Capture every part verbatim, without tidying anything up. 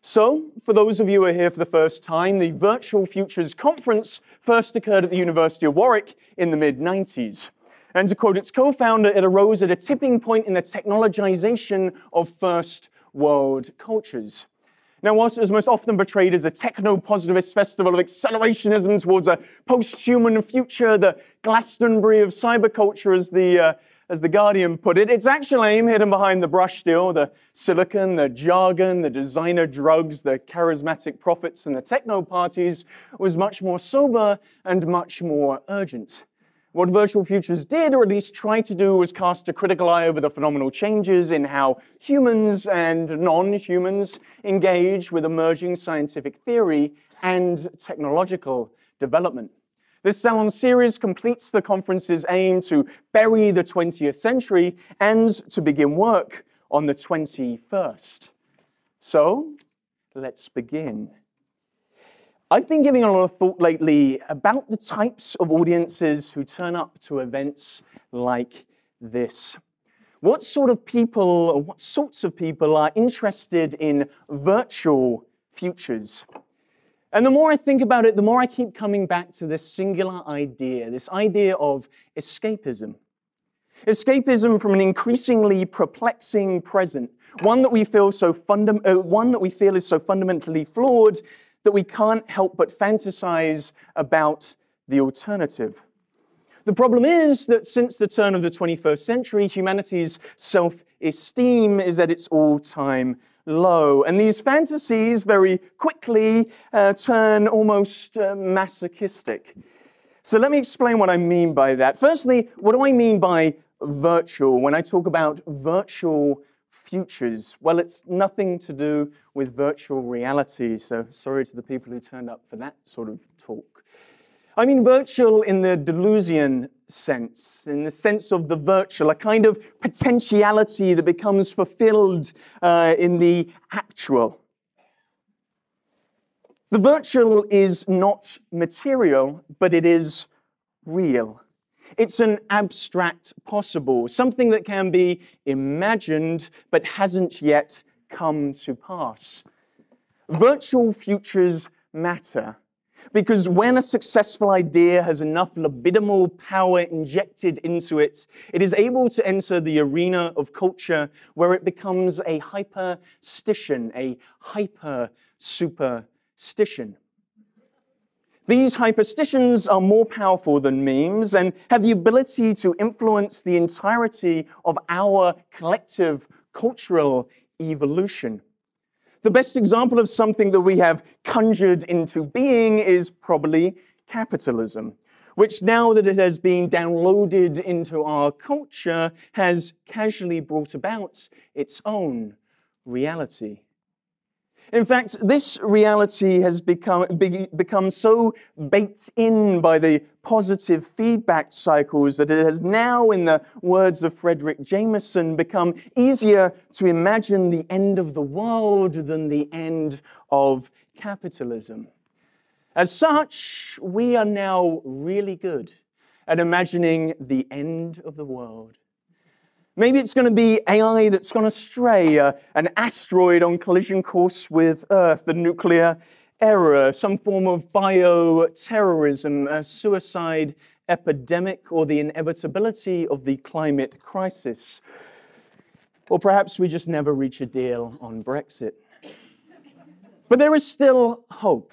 So, for those of you who are here for the first time, the Virtual Futures Conference first occurred at the University of Warwick in the mid nineties. And to quote its co-founder, it arose at a tipping point in the technologization of first world cultures. Now, whilst it was most often portrayed as a techno-positivist festival of accelerationism towards a post-human future, the Glastonbury of cyberculture, as the, uh, as the Guardian put it, its actual aim hidden behind the brush deal, the silicon, the jargon, the designer drugs, the charismatic prophets, and the techno-parties, was much more sober and much more urgent. What Virtual Futures did, or at least tried to do, was cast a critical eye over the phenomenal changes in how humans and non-humans engage with emerging scientific theory and technological development. This salon series completes the conference's aim to bury the twentieth century and to begin work on the twenty-first. So, let's begin. I've been giving a lot of thought lately about the types of audiences who turn up to events like this. What sort of people, or what sorts of people are interested in virtual futures? And the more I think about it, the more I keep coming back to this singular idea, this idea of escapism. Escapism from an increasingly perplexing present, one that we feel so fundam- uh, one that we feel is so fundamentally flawed that we can't help but fantasize about the alternative. The problem is that since the turn of the twenty-first century, humanity's self-esteem is at its all-time low, and these fantasies very quickly uh, turn almost uh, masochistic. So let me explain what I mean by that. Firstly, what do I mean by virtual? When I talk about virtual futures, well, it's nothing to do with virtual reality, so sorry to the people who turned up for that sort of talk. I mean virtual in the Deleuzian sense, in the sense of the virtual, a kind of potentiality that becomes fulfilled uh, in the actual. The virtual is not material, but it is real. It's an abstract possible, something that can be imagined but hasn't yet come to pass. Virtual futures matter because when a successful idea has enough libidinal power injected into it, it is able to enter the arena of culture where it becomes a hyperstition, a hyper-superstition. These hyperstitions are more powerful than memes and have the ability to influence the entirety of our collective cultural evolution. The best example of something that we have conjured into being is probably capitalism, which now that it has been downloaded into our culture has casually brought about its own reality. In fact, this reality has become, be, become so baked in by the positive feedback cycles that it has now, in the words of Frederick Jameson, become easier to imagine the end of the world than the end of capitalism. As such, we are now really good at imagining the end of the world. Maybe it's going to be A I that's going to stray, uh, an asteroid on collision course with Earth, the nuclear era, some form of bioterrorism, a suicide epidemic, or the inevitability of the climate crisis. Or perhaps we just never reach a deal on Brexit. But there is still hope.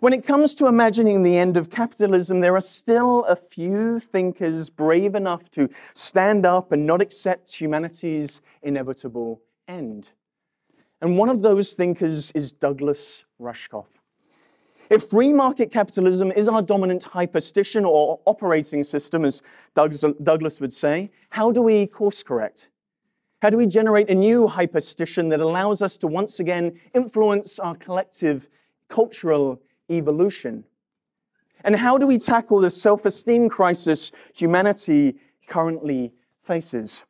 When it comes to imagining the end of capitalism, there are still a few thinkers brave enough to stand up and not accept humanity's inevitable end. And one of those thinkers is Douglas Rushkoff. If free market capitalism is our dominant hyperstition or operating system, as Douglas would say, how do we course correct? How do we generate a new hyperstition that allows us to once again influence our collective cultural evolution? And how do we tackle the self-esteem crisis humanity currently faces?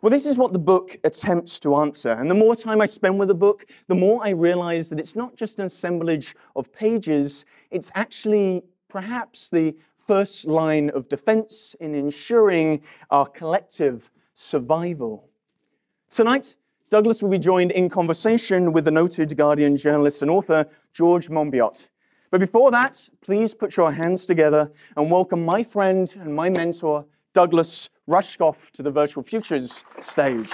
Well, this is what the book attempts to answer. And the more time I spend with the book, the more I realize that it's not just an assemblage of pages, it's actually perhaps the first line of defense in ensuring our collective survival. Tonight, Douglas will be joined in conversation with the noted Guardian journalist and author, George Monbiot. But before that, please put your hands together and welcome my friend and my mentor, Douglas Rushkoff, to the Virtual Futures stage.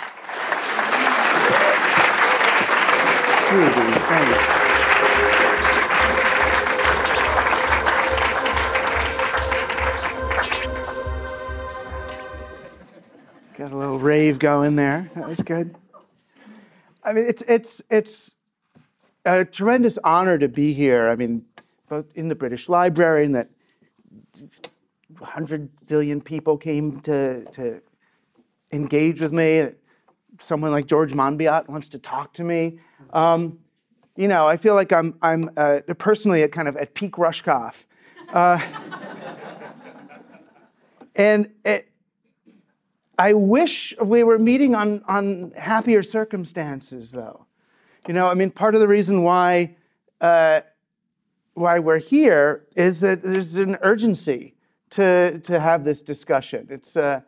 Got a little rave going there. That was good. I mean, it's it's it's a tremendous honor to be here. I mean, both in the British Library, and that one hundred zillion people came to to engage with me. Someone like George Monbiot wants to talk to me. Um, you know, I feel like I'm I'm uh, personally at kind of at peak Rushkoff, uh, and it, I wish we were meeting on on happier circumstances, though. You know, I mean, part of the reason why uh, why we're here is that there's an urgency to to have this discussion. It's uh,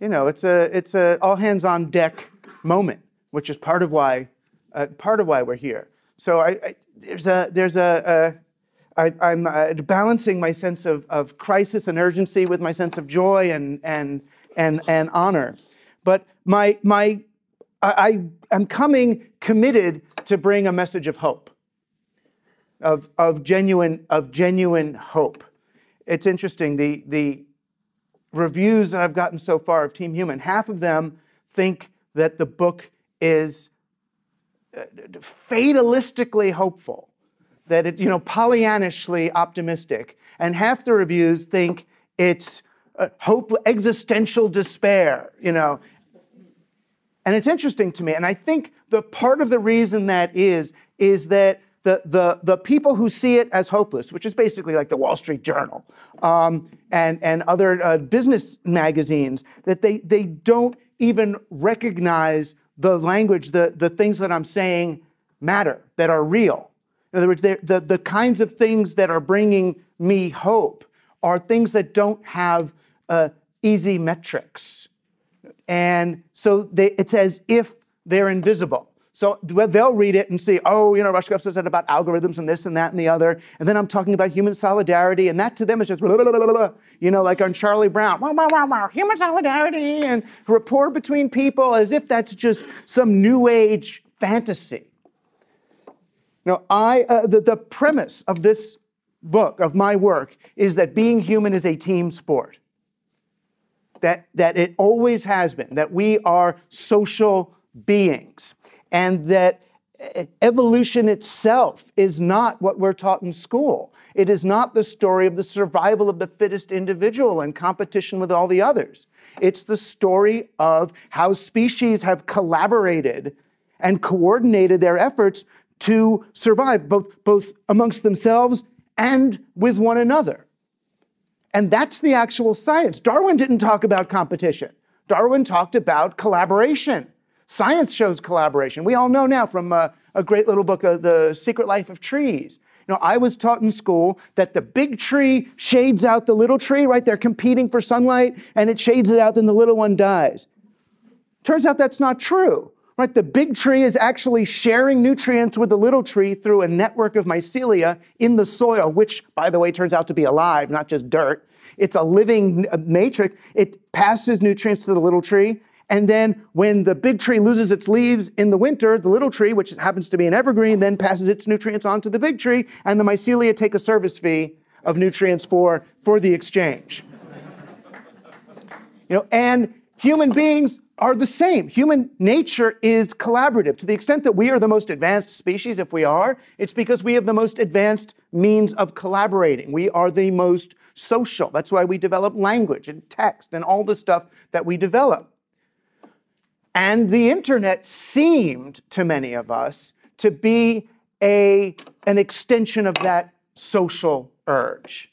you know, it's a it's a all hands on deck moment, which is part of why uh, part of why we're here. So I, I there's a there's a, a I, I'm uh, balancing my sense of of crisis and urgency with my sense of joy and and and and honor. But my my I am coming committed to bring a message of hope. Of of genuine of genuine hope. It's interesting, the the reviews that I've gotten so far of Team Human, half of them think that the book is fatalistically hopeful, that it's, you know, Pollyannishly optimistic, and half the reviews think it's uh, hope, existential despair, you know. And it's interesting to me, and I think the part of the reason that is is that the the the people who see it as hopeless, which is basically like the Wall Street Journal um, and and other uh, business magazines, that they they don't even recognize the language, the, the things that I'm saying matter, that are real. In other words, the, the kinds of things that are bringing me hope are things that don't have uh, easy metrics. And so they, it's as if they're invisible. So they'll read it and see, oh, you know, Rushkoff says that about algorithms and this and that and the other. And then I'm talking about human solidarity, and that to them is just, blah, blah, blah, blah, blah, you know, like on Charlie Brown, wow, wow, wow, wow, human solidarity and rapport between people, as if that's just some new age fantasy. Now, I, uh, the, the premise of this book, of my work, is that being human is a team sport. That, that it always has been, that we are social beings. And that evolution itself is not what we're taught in school. It is not the story of the survival of the fittest individual and competition with all the others. It's the story of how species have collaborated and coordinated their efforts to survive, both, both amongst themselves and with one another. And that's the actual science. Darwin didn't talk about competition. Darwin talked about collaboration. Science shows collaboration. We all know now from uh, a great little book, uh, The Secret Life of Trees. You know, I was taught in school that the big tree shades out the little tree, right? They're competing for sunlight, and it shades it out, then the little one dies. Turns out that's not true, right? The big tree is actually sharing nutrients with the little tree through a network of mycelia in the soil, which, by the way, turns out to be alive, not just dirt. It's a living matrix. It passes nutrients to the little tree. And then when the big tree loses its leaves in the winter, the little tree, which happens to be an evergreen, then passes its nutrients on to the big tree, and the mycelia take a service fee of nutrients for, for the exchange. You know, and human beings are the same. Human nature is collaborative. To the extent that we are the most advanced species, if we are, it's because we have the most advanced means of collaborating. We are the most social. That's why we develop language and text and all the stuff that we develop. And the internet seemed to many of us to be a, an extension of that social urge.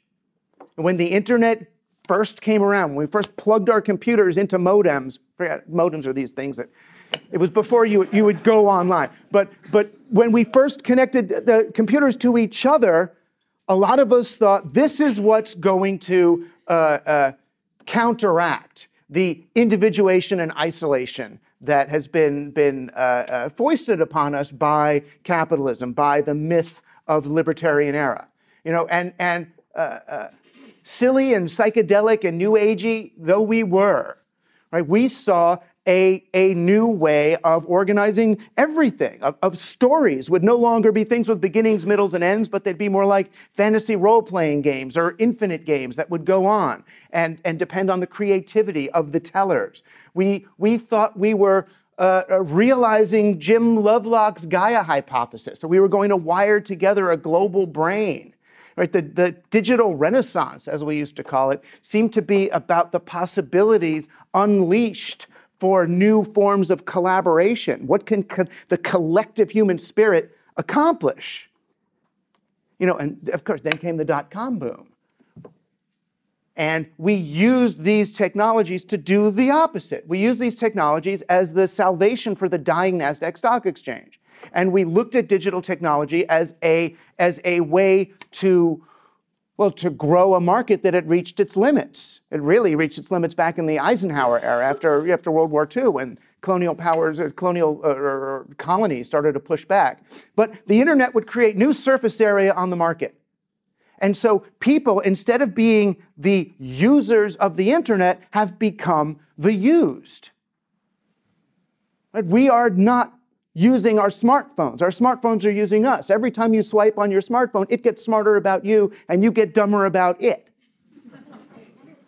When the internet first came around, when we first plugged our computers into modems, forget, modems are these things that, it was before you, you would go online. But, but when we first connected the computers to each other, a lot of us thought this is what's going to uh, uh, counteract the individuation and isolation that has been, been uh, uh, foisted upon us by capitalism, by the myth of libertarian era. You know, and, and uh, uh, silly and psychedelic and new agey though we were, right, we saw a, a new way of organizing everything, of, of stories would no longer be things with beginnings, middles, and ends, but they'd be more like fantasy role-playing games or infinite games that would go on and, and depend on the creativity of the tellers. We, we thought we were Uh, uh, realizing Jim Lovelock's Gaia hypothesis. So we were going to wire together a global brain. Right? The, the digital renaissance, as we used to call it, seemed to be about the possibilities unleashed for new forms of collaboration. What can co the collective human spirit accomplish? You know, and of course, then came the dot-com boom. And we used these technologies to do the opposite. We used these technologies as the salvation for the dying NASDAQ stock exchange. And we looked at digital technology as a, as a way to, well, to grow a market that had reached its limits. It really reached its limits back in the Eisenhower era after, after World War Two, when colonial powers or colonial uh, or colonies started to push back. But the internet would create new surface area on the market. And so people, instead of being the users of the internet, have become the used. Right? We are not using our smartphones. Our smartphones are using us. Every time you swipe on your smartphone, it gets smarter about you, and you get dumber about it.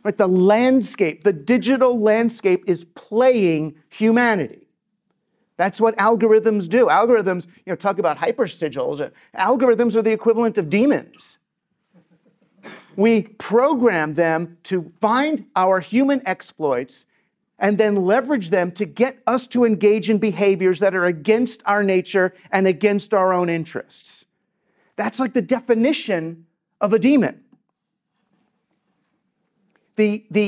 Right? The landscape, the digital landscape is playing humanity. That's what algorithms do. Algorithms, you know, talk about hypersigils. Algorithms are the equivalent of demons. We program them to find our human exploits and then leverage them to get us to engage in behaviors that are against our nature and against our own interests. That's like the definition of a demon. The, the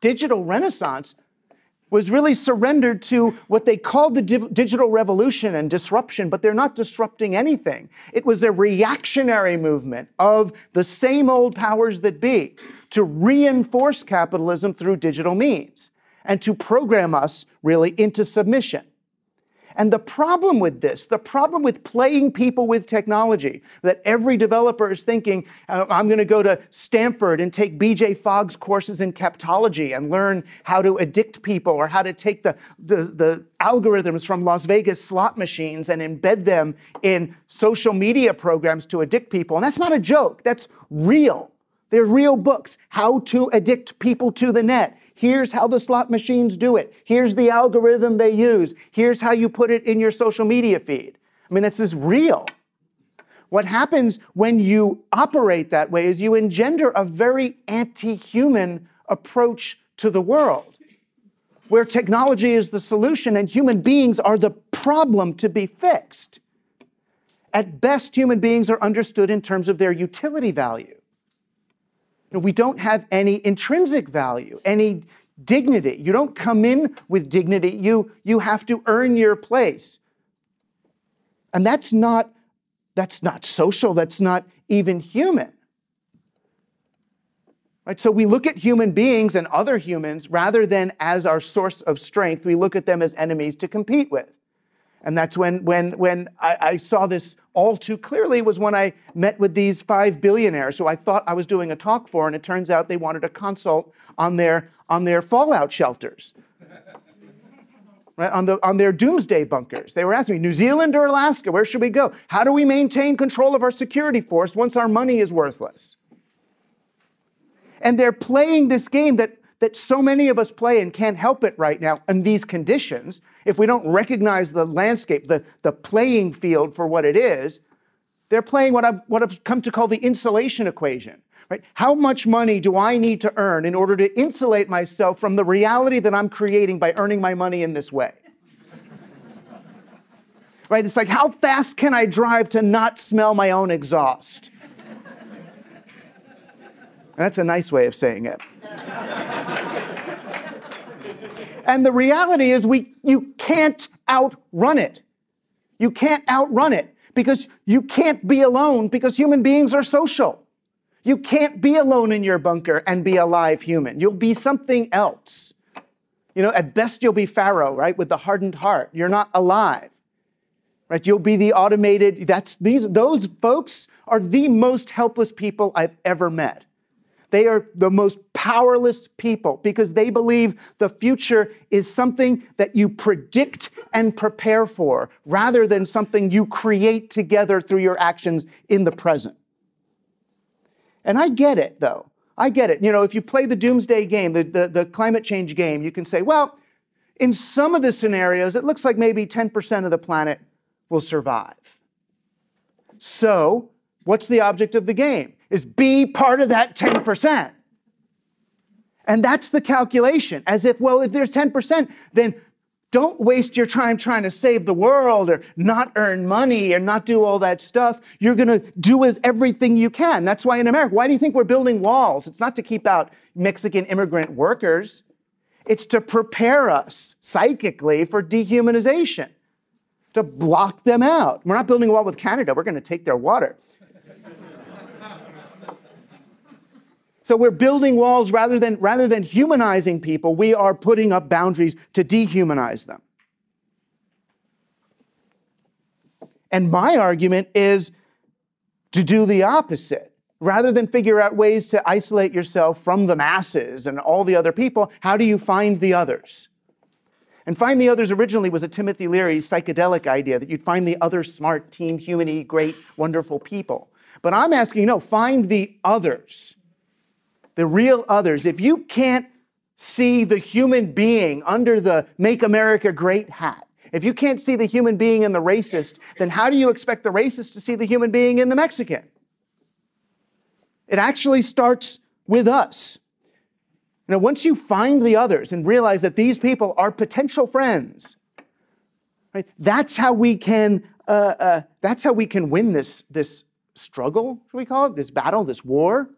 digital renaissance was really surrendered to what they called the digital revolution and disruption, but they're not disrupting anything. It was a reactionary movement of the same old powers that be to reinforce capitalism through digital means and to program us really into submission. And the problem with this, the problem with playing people with technology, that every developer is thinking, I'm going to go to Stanford and take B J Fogg's courses in captology and learn how to addict people or how to take the, the, the algorithms from Las Vegas slot machines and embed them in social media programs to addict people. And that's not a joke. That's real. They're real books. How to addict people to the net. Here's how the slot machines do it. Here's the algorithm they use. Here's how you put it in your social media feed. I mean, this is real. What happens when you operate that way is you engender a very anti-human approach to the world, where technology is the solution and human beings are the problem to be fixed. At best, human beings are understood in terms of their utility value. We don't have any intrinsic value, any dignity. You don't come in with dignity. You, you have to earn your place. And that's not, that's not social. That's not even human. Right? So we look at human beings and other humans rather than as our source of strength. We look at them as enemies to compete with. And that's when, when, when I, I saw this all too clearly was when I met with these five billionaires who I thought I was doing a talk for, and it turns out they wanted a consult on their, on their fallout shelters, right? on, the, on their doomsday bunkers. They were asking me, New Zealand or Alaska, where should we go? How do we maintain control of our security force once our money is worthless? And they're playing this game that that so many of us play and can't help it right now in these conditions. If we don't recognize the landscape, the, the playing field for what it is, they're playing what I've, what I've come to call the insulation equation. Right? How much money do I need to earn in order to insulate myself from the reality that I'm creating by earning my money in this way? Right? It's like, how fast can I drive to not smell my own exhaust? That's a nice way of saying it. And the reality is we, you can't outrun it. You can't outrun it because you can't be alone, because human beings are social. You can't be alone in your bunker and be a live human. You'll be something else. You know, at best you'll be Pharaoh, right, with the hardened heart. You're not alive, right? You'll be the automated, that's, these, those folks are the most helpless people I've ever met. They are the most powerless people because they believe the future is something that you predict and prepare for rather than something you create together through your actions in the present. And I get it, though. I get it. You know, if you play the doomsday game, the, the, the climate change game, you can say, well, in some of the scenarios, it looks like maybe ten percent of the planet will survive. So what's the object of the game? Is be part of that ten percent. And that's the calculation, as if, well, if there's ten percent, then don't waste your time trying to save the world or not earn money or not do all that stuff. You're going to do as everything you can. That's why in America, why do you think we're building walls? It's not to keep out Mexican immigrant workers. It's to prepare us psychically for dehumanization, to block them out. We're not building a wall with Canada. We're going to take their water. So we're building walls rather than, rather than humanizing people. We are putting up boundaries to dehumanize them. And my argument is to do the opposite. Rather than figure out ways to isolate yourself from the masses and all the other people, how do you find the others? And find the others originally was a Timothy Leary psychedelic idea, that you'd find the other smart, team, humany, great, wonderful people. But I'm asking, no, find the others. The real others. If you can't see the human being under the Make America Great hat, if you can't see the human being in the racist, then how do you expect the racist to see the human being in the Mexican? It actually starts with us. Now, once you find the others and realize that these people are potential friends, right? That's how we can. Uh, uh, that's how we can win this this struggle. Should we call it this battle, this war?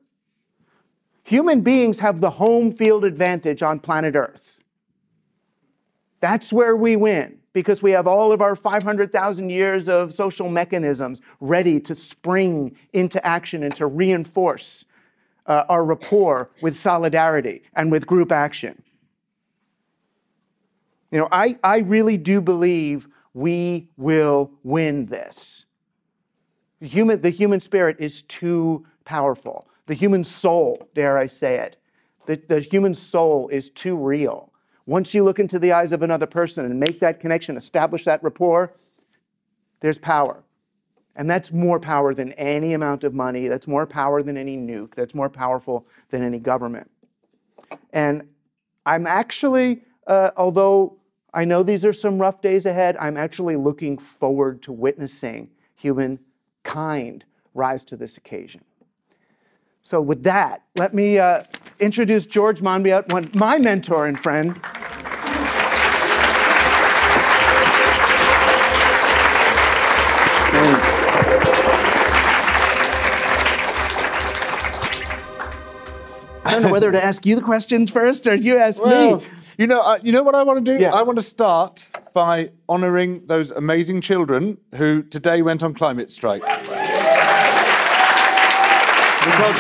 Human beings have the home field advantage on planet Earth. That's where we win, because we have all of our five hundred thousand years of social mechanisms ready to spring into action and to reinforce uh, our rapport with solidarity and with group action. You know, I, I really do believe we will win this. The human, the human spirit is too powerful. The human soul, dare I say it, the, the human soul is too real. Once you look into the eyes of another person and make that connection, establish that rapport, there's power. And that's more power than any amount of money. That's more power than any nuke. That's more powerful than any government. And I'm actually, uh, although I know these are some rough days ahead, I'm actually looking forward to witnessing humankind rise to this occasion. So with that, let me uh, introduce George Monbiot, one, my mentor and friend. I don't know whether to ask you the questions first or you ask well, me. You know, uh, you know what I want to do? Yeah. I want to start by honoring those amazing children who today went on climate strike. Because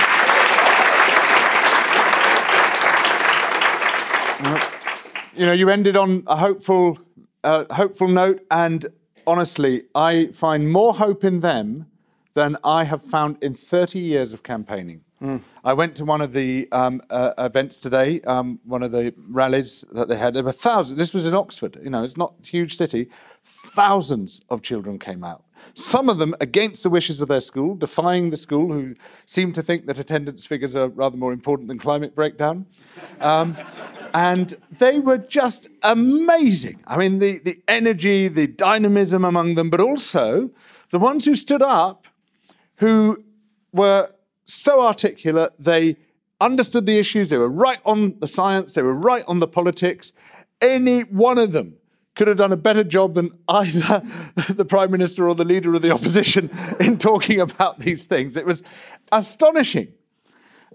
you know, you ended on a hopeful, uh, hopeful note, and honestly, I find more hope in them than I have found in thirty years of campaigning. Mm. I went to one of the um, uh, events today, um, one of the rallies that they had. There were thousands. This was in Oxford. You know, it's not a huge city. Thousands of children came out. Some of them against the wishes of their school, defying the school, who seem to think that attendance figures are rather more important than climate breakdown. Um, And they were just amazing. I mean, the, the energy, the dynamism among them, but also the ones who stood up, who were so articulate, they understood the issues, they were right on the science, they were right on the politics. Any one of them could have done a better job than either the Prime Minister or the leader of the opposition in talking about these things. It was astonishing.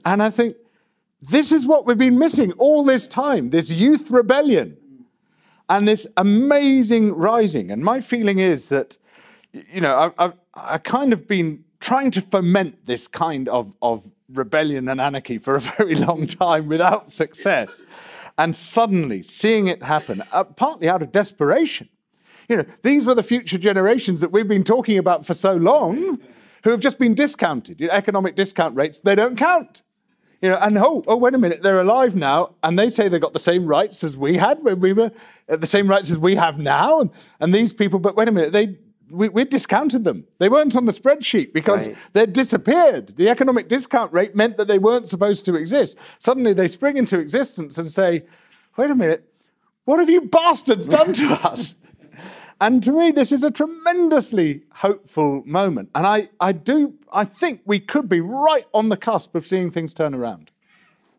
And I think, this is what we've been missing all this time, this youth rebellion and this amazing rising. And my feeling is that, you know, I've I, I kind of been trying to foment this kind of, of rebellion and anarchy for a very long time without success. And suddenly seeing it happen, uh, partly out of desperation. You know, these were the future generations that we've been talking about for so long who have just been discounted. You know, economic discount rates, they don't count. You know, and oh, oh, wait a minute, they're alive now, and they say they got the same rights as we had when we were, uh, the same rights as we have now, and, and these people, but wait a minute, they we, we discounted them. They weren't on the spreadsheet because right. they'd disappeared. The economic discount rate meant that they weren't supposed to exist. Suddenly they spring into existence and say, wait a minute, what have you bastards done to us? And to me, this is a tremendously hopeful moment. And I, I do, I think we could be right on the cusp of seeing things turn around.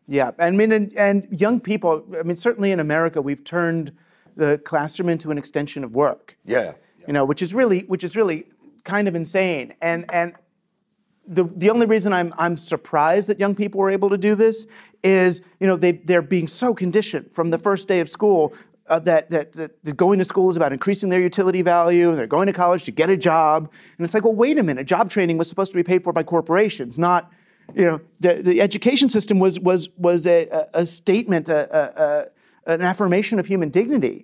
Yeah, I mean, and, and young people, I mean, certainly in America, we've turned the classroom into an extension of work. Yeah. yeah. You know, which is really, which is really kind of insane. And, and the, the only reason I'm, I'm surprised that young people were able to do this is, you know, they, they're being so conditioned from the first day of school Uh, that, that, that going to school is about increasing their utility value, and they're going to college to get a job. And it's like, well, wait a minute, job training was supposed to be paid for by corporations, not, you know, the, the education system was, was, was a, a statement, a, a, a, an affirmation of human dignity.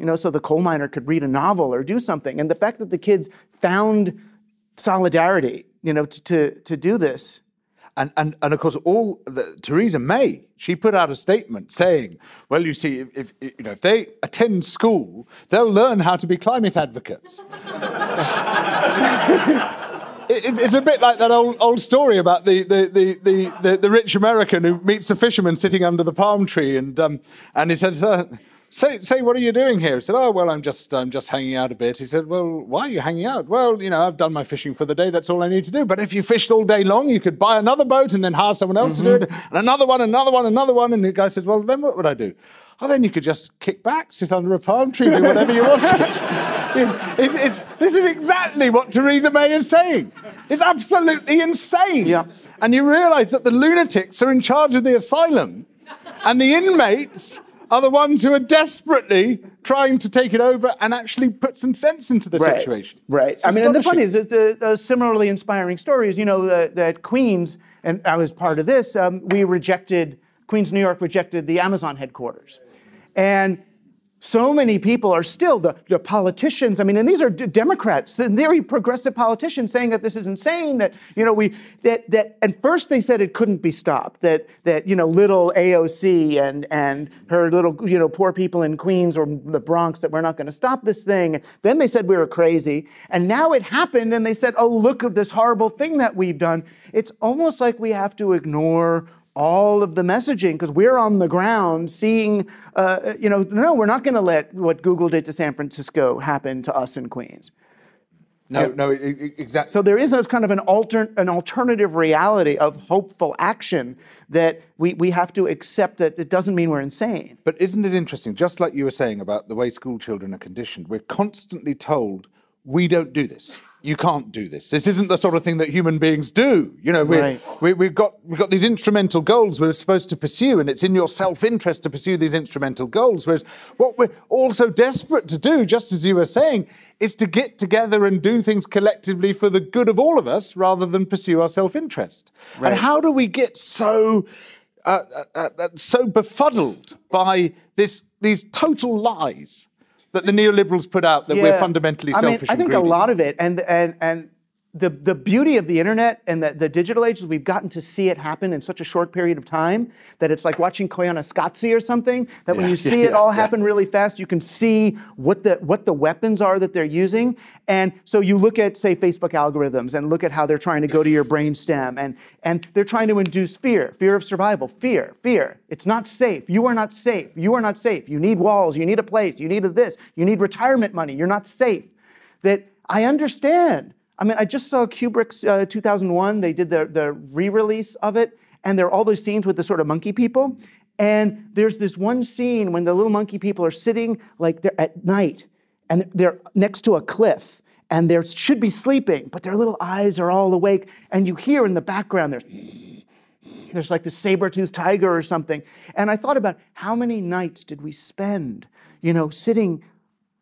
You know, so the coal miner could read a novel or do something. And the fact that the kids found solidarity, you know, to, to, to do this. And, and, and of course, all the, Theresa May, she put out a statement saying, well, you see, if, if, you know, if they attend school, they'll learn how to be climate advocates. it, it's a bit like that old, old story about the, the, the, the, the, the rich American who meets the fisherman sitting under the palm tree, and, um, and he says, uh, say, say, what are you doing here? He said, oh, well, I'm just, I'm just hanging out a bit. He said, well, why are you hanging out? Well, you know, I've done my fishing for the day. That's all I need to do. But if you fished all day long, you could buy another boat and then hire someone else mm-hmm. to do it. And another one, another one, another one. And the guy says, well, then what would I do? Oh, then you could just kick back, sit under a palm tree, do whatever you want. it's, it's, this is exactly what Theresa May is saying. It's absolutely insane. Yeah. And you realise that the lunatics are in charge of the asylum and the inmates are the ones who are desperately trying to take it over and actually put some sense into the right. situation. Right. I mean, and the funny is, that the, the similarly inspiring stories, you know, that Queens, and I was part of this, um, we rejected, Queens, New York rejected the Amazon headquarters. And so many people are still, the, the politicians, I mean, and these are Democrats, and very progressive politicians saying that this is insane, that, you know, we, that, that, and first they said it couldn't be stopped, that, that, you know, little A O C and, and her little, you know, poor people in Queens or the Bronx, that we're not going to stop this thing. Then they said we were crazy. And now it happened, and they said, oh, look at this horrible thing that we've done. It's almost like we have to ignore all of the messaging, because we're on the ground seeing, uh, you know, no, we're not going to let what Google did to San Francisco happen to us in Queens. No, yeah. no, exactly. So there is a kind of an, alter an alternative reality of hopeful action that we, we have to accept, that it doesn't mean we're insane. But isn't it interesting, just like you were saying about the way school children are conditioned, we're constantly told, we don't do this. You can't do this. This isn't the sort of thing that human beings do. You know, right. we, we've got we've got these instrumental goals we're supposed to pursue, and it's in your self-interest to pursue these instrumental goals. Whereas what we're also desperate to do, just as you were saying, is to get together and do things collectively for the good of all of us, rather than pursue our self-interest. Right. And how do we get so uh, uh, uh, so befuddled by this these total lies that the neoliberals put out, that yeah. we're fundamentally selfish? I mean, I think greedy. A lot of it, and, and, and the, the beauty of the internet and the, the digital age is we've gotten to see it happen in such a short period of time that it's like watching Koyaanisqatsi or something, that yeah, when you see yeah, it all yeah, happen yeah. really fast, you can see what the, what the weapons are that they're using. And so you look at, say, Facebook algorithms, and look at how they're trying to go to your brainstem, and, and they're trying to induce fear, fear of survival, fear, fear. It's not safe. You are not safe. You are not safe. You need walls. You need a place. You need a this. You need retirement money. You're not safe. That I understand. I mean, I just saw Kubrick's uh, two thousand one. They did the, the re-release of it. And there are all those scenes with the sort of monkey people. And there's this one scene when the little monkey people are sitting like they're at night, and they're next to a cliff. And they should be sleeping, but their little eyes are all awake. And you hear in the background, there's... there's like this saber-toothed tiger or something. And I thought about how many nights did we spend, you know, sitting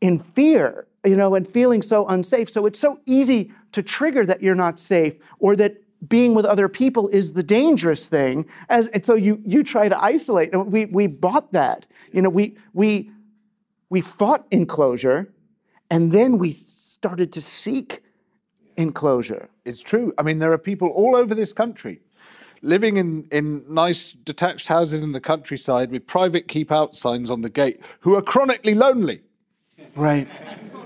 in fear, you know, and feeling so unsafe. So it's so easy to trigger that you're not safe, or that being with other people is the dangerous thing. As, and so you, you try to isolate. And we, we bought that. You know, we, we, we fought enclosure, and then we started to seek enclosure. It's true. I mean, there are people all over this country living in, in nice detached houses in the countryside with private keep-out signs on the gate who are chronically lonely. Right.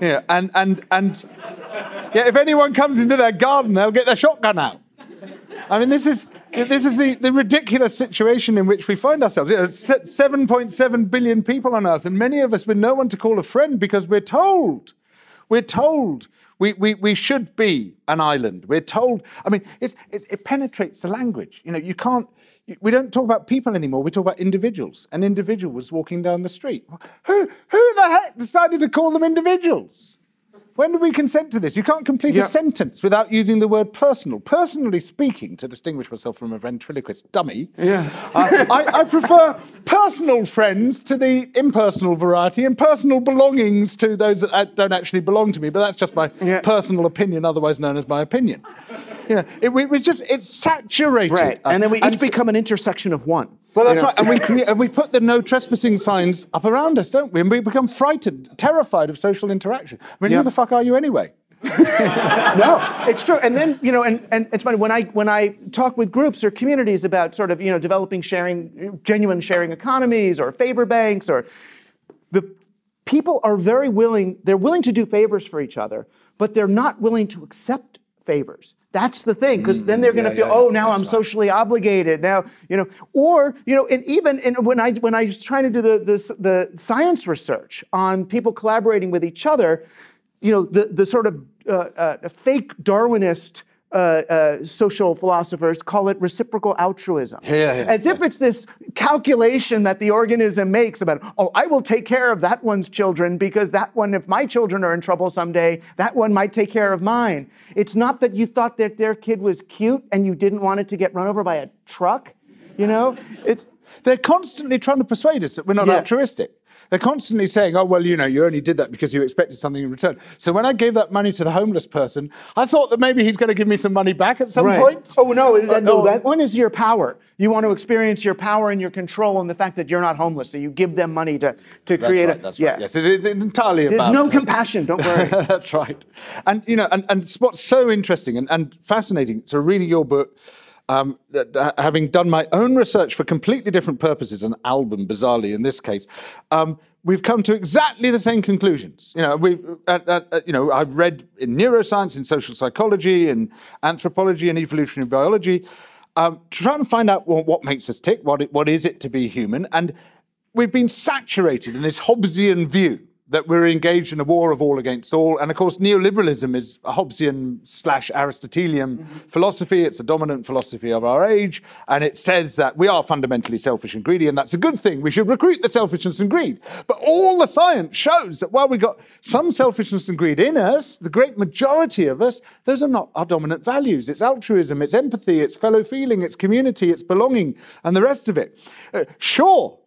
Yeah, and, and, and yeah, if anyone comes into their garden, they'll get their shotgun out. I mean, this is, this is the, the ridiculous situation in which we find ourselves. You know, seven point seven billion people on Earth, and many of us with no one to call a friend because we're told, we're told we, we, we should be an island. We're told, I mean, it's, it, it penetrates the language. You know, you can't, we don't talk about people anymore, we talk about individuals. An individual was walking down the street. Who, who the heck decided to call them individuals? When do we consent to this? You can't complete yeah. a sentence without using the word personal. Personally speaking, to distinguish myself from a ventriloquist dummy, yeah. uh, I, I prefer personal friends to the impersonal variety and personal belongings to those that don't actually belong to me, but that's just my yeah. personal opinion, otherwise known as my opinion. You know, it, we, we just, it's saturated. Right, uh, and then we and each become an intersection of one. Well, that's you know? right, and we, create, and we put the no trespassing signs up around us, don't we? And we become frightened, terrified of social interaction. I mean, yep. who the fuck are you anyway? No, it's true. And then, you know, and, and it's funny, when I, when I talk with groups or communities about sort of, you know, developing sharing, genuine sharing economies or favor banks or, the people are very willing, they're willing to do favors for each other, but they're not willing to accept favors. That's the thing, because then they're going to yeah, feel, yeah, oh, now I'm right. socially obligated. Now, you know, or, you know, and even in, when I when I was trying to do the, the, the science research on people collaborating with each other, you know, the, the sort of uh, uh, fake Darwinist uh, uh, social philosophers call it reciprocal altruism. Yeah, yeah, yeah, as yeah. if it's this calculation that the organism makes about, oh, I will take care of that one's children because that one, if my children are in trouble someday, that one might take care of mine. It's not that you thought that their kid was cute and you didn't want it to get run over by a truck, you know? It's, they're constantly trying to persuade us that we're not yeah. altruistic. They're constantly saying, oh, well, you know, you only did that because you expected something in return. So when I gave that money to the homeless person, I thought that maybe he's going to give me some money back at some right. point. Oh, no, uh, no, that one is your power. You want to experience your power and your control and the fact that you're not homeless, so you give them money to, to that's create right, a... That's yeah. right, yes, it, it's entirely There's about... There's no compassion, don't worry. That's right. And, you know, and, and what's so interesting and, and fascinating, so reading your book, Um, having done my own research for completely different purposes, an album, bizarrely in this case, um, we've come to exactly the same conclusions. You know, we, uh, uh, you know, I've read in neuroscience, in social psychology, in anthropology, and evolutionary biology, um, trying to find out well, what makes us tick, what it, what is it to be human, and we've been saturated in this Hobbesian view that we're engaged in a war of all against all. And of course, neoliberalism is a Hobbesian slash Aristotelian mm-hmm. philosophy. It's a dominant philosophy of our age. And it says that we are fundamentally selfish and greedy, and that's a good thing. We should recruit the selfishness and greed. But all the science shows that while we got some selfishness and greed in us, the great majority of us, those are not our dominant values. It's altruism, it's empathy, it's fellow feeling, it's community, it's belonging, and the rest of it. Uh, sure.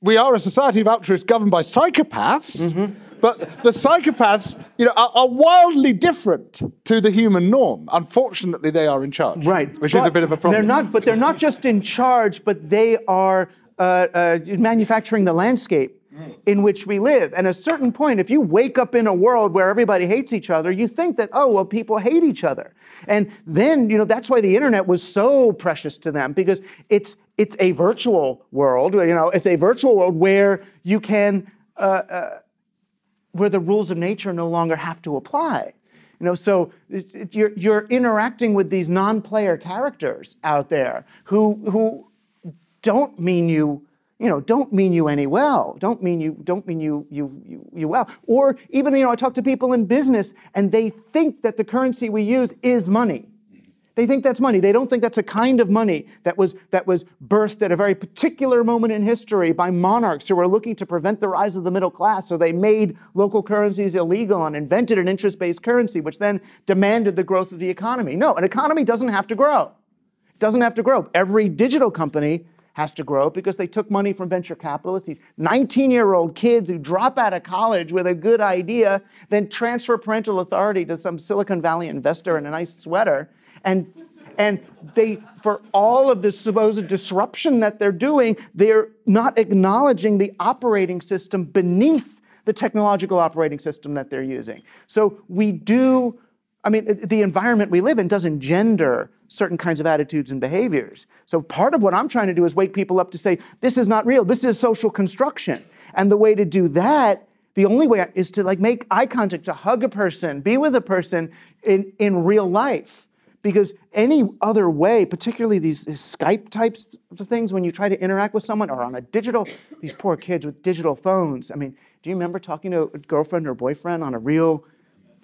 We are a society of altruists governed by psychopaths, mm-hmm. but the psychopaths, you know, are, are wildly different to the human norm. Unfortunately, they are in charge, right? Which but is a bit of a problem. They're not, but they're not just in charge, but they are uh, uh, manufacturing the landscape in which we live. And at a certain point, if you wake up in a world where everybody hates each other, you think that, oh, well, people hate each other. And then, you know, that's why the internet was so precious to them, because it's it's a virtual world, you know, it's a virtual world where you can, uh, uh, where the rules of nature no longer have to apply. You know, so it, it, you're, you're interacting with these non-player characters out there who, who don't mean you You know, don't mean you any well. Don't mean you. Don't mean you. You. You. You well. Or even, you know, I talk to people in business, and they think that the currency we use is money. They think that's money. They don't think that's a kind of money that was that was birthed at a very particular moment in history by monarchs who were looking to prevent the rise of the middle class. So they made local currencies illegal and invented an interest-based currency, which then demanded the growth of the economy. No, an economy doesn't have to grow. It doesn't have to grow. Every digital company has to grow because they took money from venture capitalists, these nineteen-year-old kids who drop out of college with a good idea, then transfer parental authority to some Silicon Valley investor in a nice sweater and, And they, for all of this supposed disruption that they're doing, they're not acknowledging the operating system beneath the technological operating system that they're using. So we do, I mean, the environment we live in does engender certain kinds of attitudes and behaviors. So part of what I'm trying to do is wake people up to say, this is not real, this is social construction. And the way to do that, the only way is to like make eye contact, to hug a person, be with a person in, in real life. Because any other way, particularly these Skype types of things, when you try to interact with someone or on a digital, these poor kids with digital phones. I mean, do you remember talking to a girlfriend or boyfriend on a real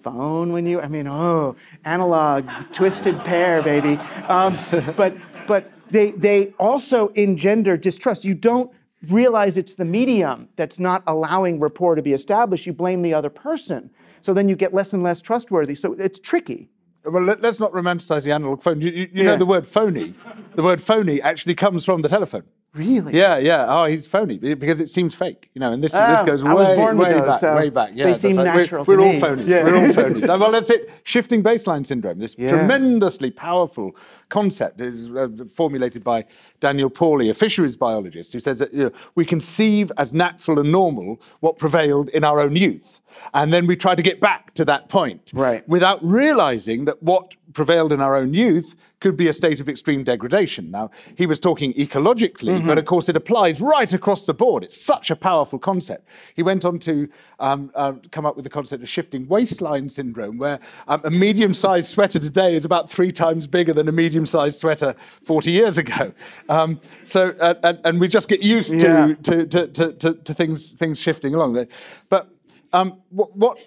phone when you, I mean, oh, analog, twisted pair, baby. Um, but but they, they also engender distrust. You don't realize it's the medium that's not allowing rapport to be established. You blame the other person. So then you get less and less trustworthy. So it's tricky. Well, let, let's not romanticize the analog phone. You, you, you yeah. know the word phony. The word phony actually comes from the telephone. Really? Yeah, yeah. Oh, he's phony because it seems fake. You know, and this, oh, this goes way, way those, back, so way back. Yeah, they seem like, natural we're, to we're me. All phonies. Yeah. We're all phonies. Well, that's it. Shifting baseline syndrome, this yeah. tremendously powerful concept is uh, formulated by Daniel Pauly, a fisheries biologist, who says that you know, we conceive as natural and normal what prevailed in our own youth. And then we try to get back to that point right. without realizing that what prevailed in our own youth could be a state of extreme degradation. Now, he was talking ecologically, mm-hmm. but of course it applies right across the board. It's such a powerful concept. He went on to um, uh, come up with the concept of shifting waistline syndrome, where um, a medium-sized sweater today is about three times bigger than a medium-sized sweater forty years ago. Um, so, uh, and, and we just get used yeah. to, to, to, to, to, to things, things shifting along there. But um, what... what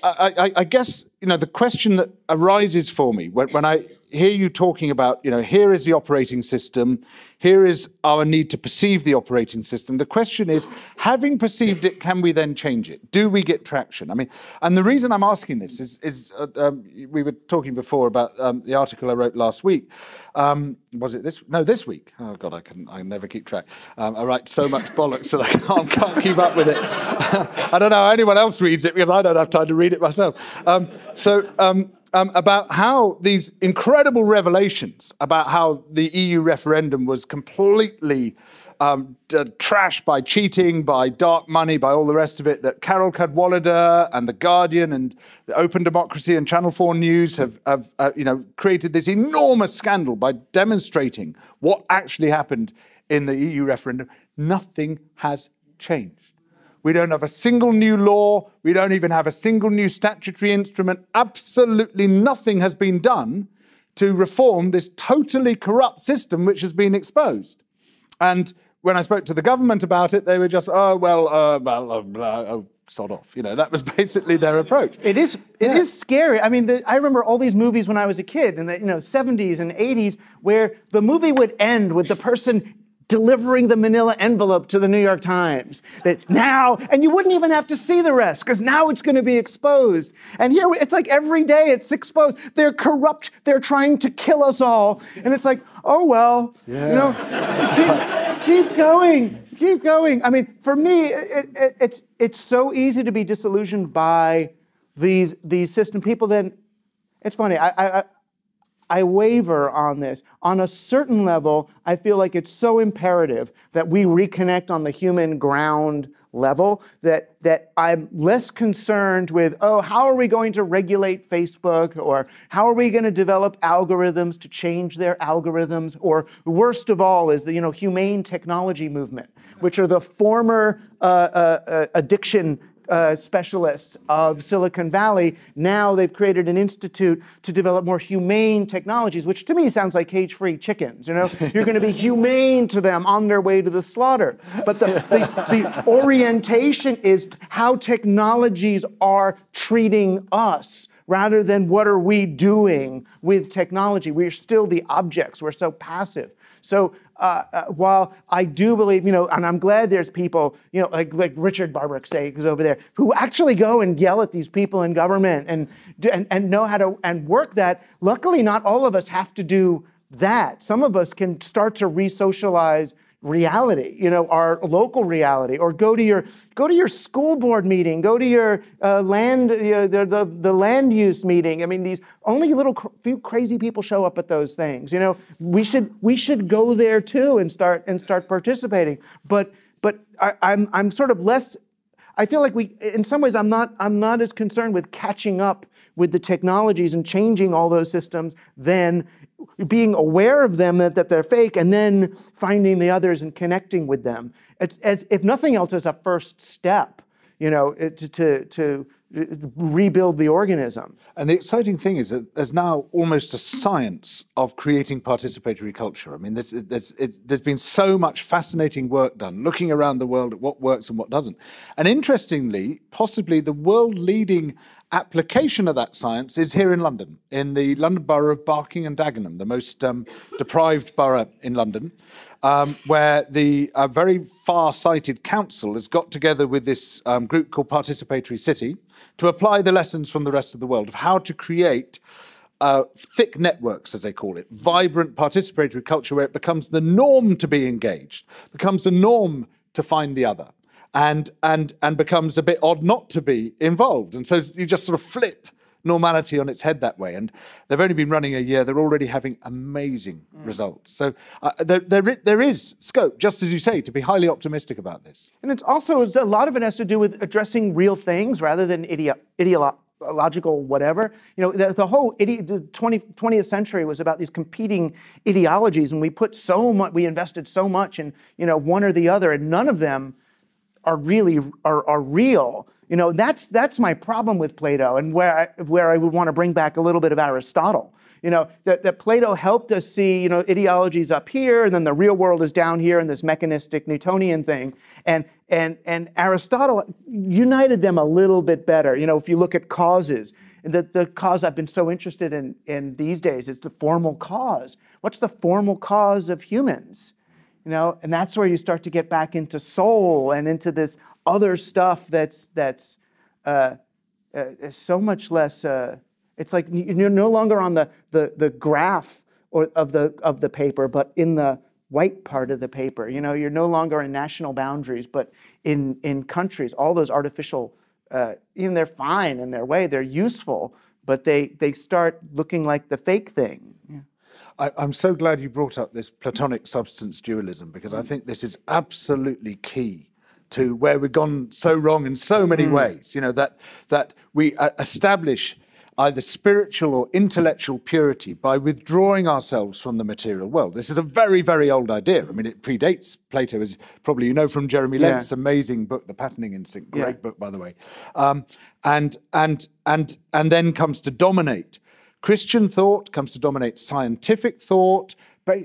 I, I, I guess, you know, the question that arises for me when, when I hear you talking about, you know, here is the operating system, here is our need to perceive the operating system. The question is, having perceived it, can we then change it? Do we get traction? I mean, and the reason I'm asking this is, is uh, um, we were talking before about um, the article I wrote last week. Um, was it this? No, this week. Oh, God, I can, I never keep track. Um, I write so much bollocks that I can't, can't keep up with it. I don't know how anyone else reads it because I don't have time to read it myself. Um, so... Um, Um, about how these incredible revelations about how the E U referendum was completely um, uh, trashed by cheating, by dark money, by all the rest of it, that Carol Cadwallader and The Guardian and the Open Democracy and Channel four News have, have uh, you know, created this enormous scandal by demonstrating what actually happened in the E U referendum. Nothing has changed. We don't have a single new law. We don't even have a single new statutory instrument. Absolutely nothing has been done to reform this totally corrupt system which has been exposed. And when I spoke to the government about it, they were just, oh, well, uh, blah, blah, blah, oh, sod off. You know, that was basically their approach. It is, it yeah. is scary. I mean, the, I remember all these movies when I was a kid in the you know, seventies and eighties where the movie would end with the person delivering the manila envelope to the New York Times. That now, and you wouldn't even have to see the rest, because now it's going to be exposed. And here, it's like every day it's exposed. They're corrupt. They're trying to kill us all. And it's like, oh, well, yeah. you know, keep, keep going, keep going. I mean, for me, it, it, it's, it's so easy to be disillusioned by these, these systems. People then, it's funny, I, I, I waver on this. On a certain level, I feel like it's so imperative that we reconnect on the human ground level that, that I'm less concerned with, oh, how are we going to regulate Facebook? Or how are we going to develop algorithms to change their algorithms? Or worst of all is the you know, humane technology movement, which are the former uh, uh, addiction Uh, specialists of Silicon Valley. Now they've created an institute to develop more humane technologies, which to me sounds like cage-free chickens. You know, you're going to be humane to them on their way to the slaughter. But the, the, the orientation is how technologies are treating us rather than what are we doing with technology. We're still the objects. We're so passive. So uh, uh, while I do believe, you know, and I'm glad there's people, you know, like, like Richard Barbrook, say, who's over there, who actually go and yell at these people in government and, and, and know how to and work that. Luckily, not all of us have to do that. Some of us can start to re-socialize reality, you know, our local reality, or go to your go to your school board meeting, go to your uh, land, you know, the, the the land use meeting. I mean, these only little cr few crazy people show up at those things. You know, we should we should go there too and start and start participating. But but I, I'm I'm sort of less. I feel like we, in some ways, I'm not I'm not as concerned with catching up with the technologies and changing all those systems than being aware of them, that, that they're fake, and then finding the others and connecting with them. It's, as if nothing else, as a first step, you know, it, to, to rebuild the organism. And the exciting thing is that there's now almost a science of creating participatory culture. I mean, there's, there's, it's, there's been so much fascinating work done, looking around the world at what works and what doesn't. And interestingly, possibly the world-leading application of that science is here in London, in the London borough of Barking and Dagenham, the most um, deprived borough in London, um, where the uh, very far-sighted council has got together with this um, group called Participatory City to apply the lessons from the rest of the world of how to create uh, thick networks, as they call it, vibrant participatory culture where it becomes the norm to be engaged, becomes the norm to find the other. And, and, and becomes a bit odd not to be involved. And so you just sort of flip normality on its head that way. And they've only been running a year. They're already having amazing mm. results. So uh, there, there, there is scope, just as you say, to be highly optimistic about this. And it's also, a lot of it has to do with addressing real things rather than ideo ideology. Logical whatever. You know, the, the whole twentieth century was about these competing ideologies, and we put so much, we invested so much in, you know, one or the other, and none of them are really are, are real. You know, that's that's my problem with Plato, and where I, where I would want to bring back a little bit of Aristotle. You know, that, that Plato helped us see, you know, ideologies up here, and then the real world is down here in this mechanistic Newtonian thing. And and and Aristotle united them a little bit better. You know, if you look at causes, and the, the cause I've been so interested in in these days is the formal cause. What's the formal cause of humans? You know, and that's where you start to get back into soul and into this other stuff that's that's uh, uh, so much less. Uh, it's like you're no longer on the the the graph or of the of the paper, but in the white part of the paper. You know, you're no longer in national boundaries, but in in countries. All those artificial, uh, even they're fine in their way. They're useful, but they they start looking like the fake thing. Yeah. I, I'm so glad you brought up this Platonic substance dualism, because I think this is absolutely key to where we've gone so wrong in so many mm. ways. You know, that, that we uh, establish either spiritual or intellectual purity by withdrawing ourselves from the material world. This is a very, very old idea. I mean, it predates Plato, as probably you know from Jeremy yeah. Lent's amazing book, The Patterning Instinct, great yeah. book, by the way. Um, and, and, and, and then comes to dominate Christian thought, comes to dominate scientific thought,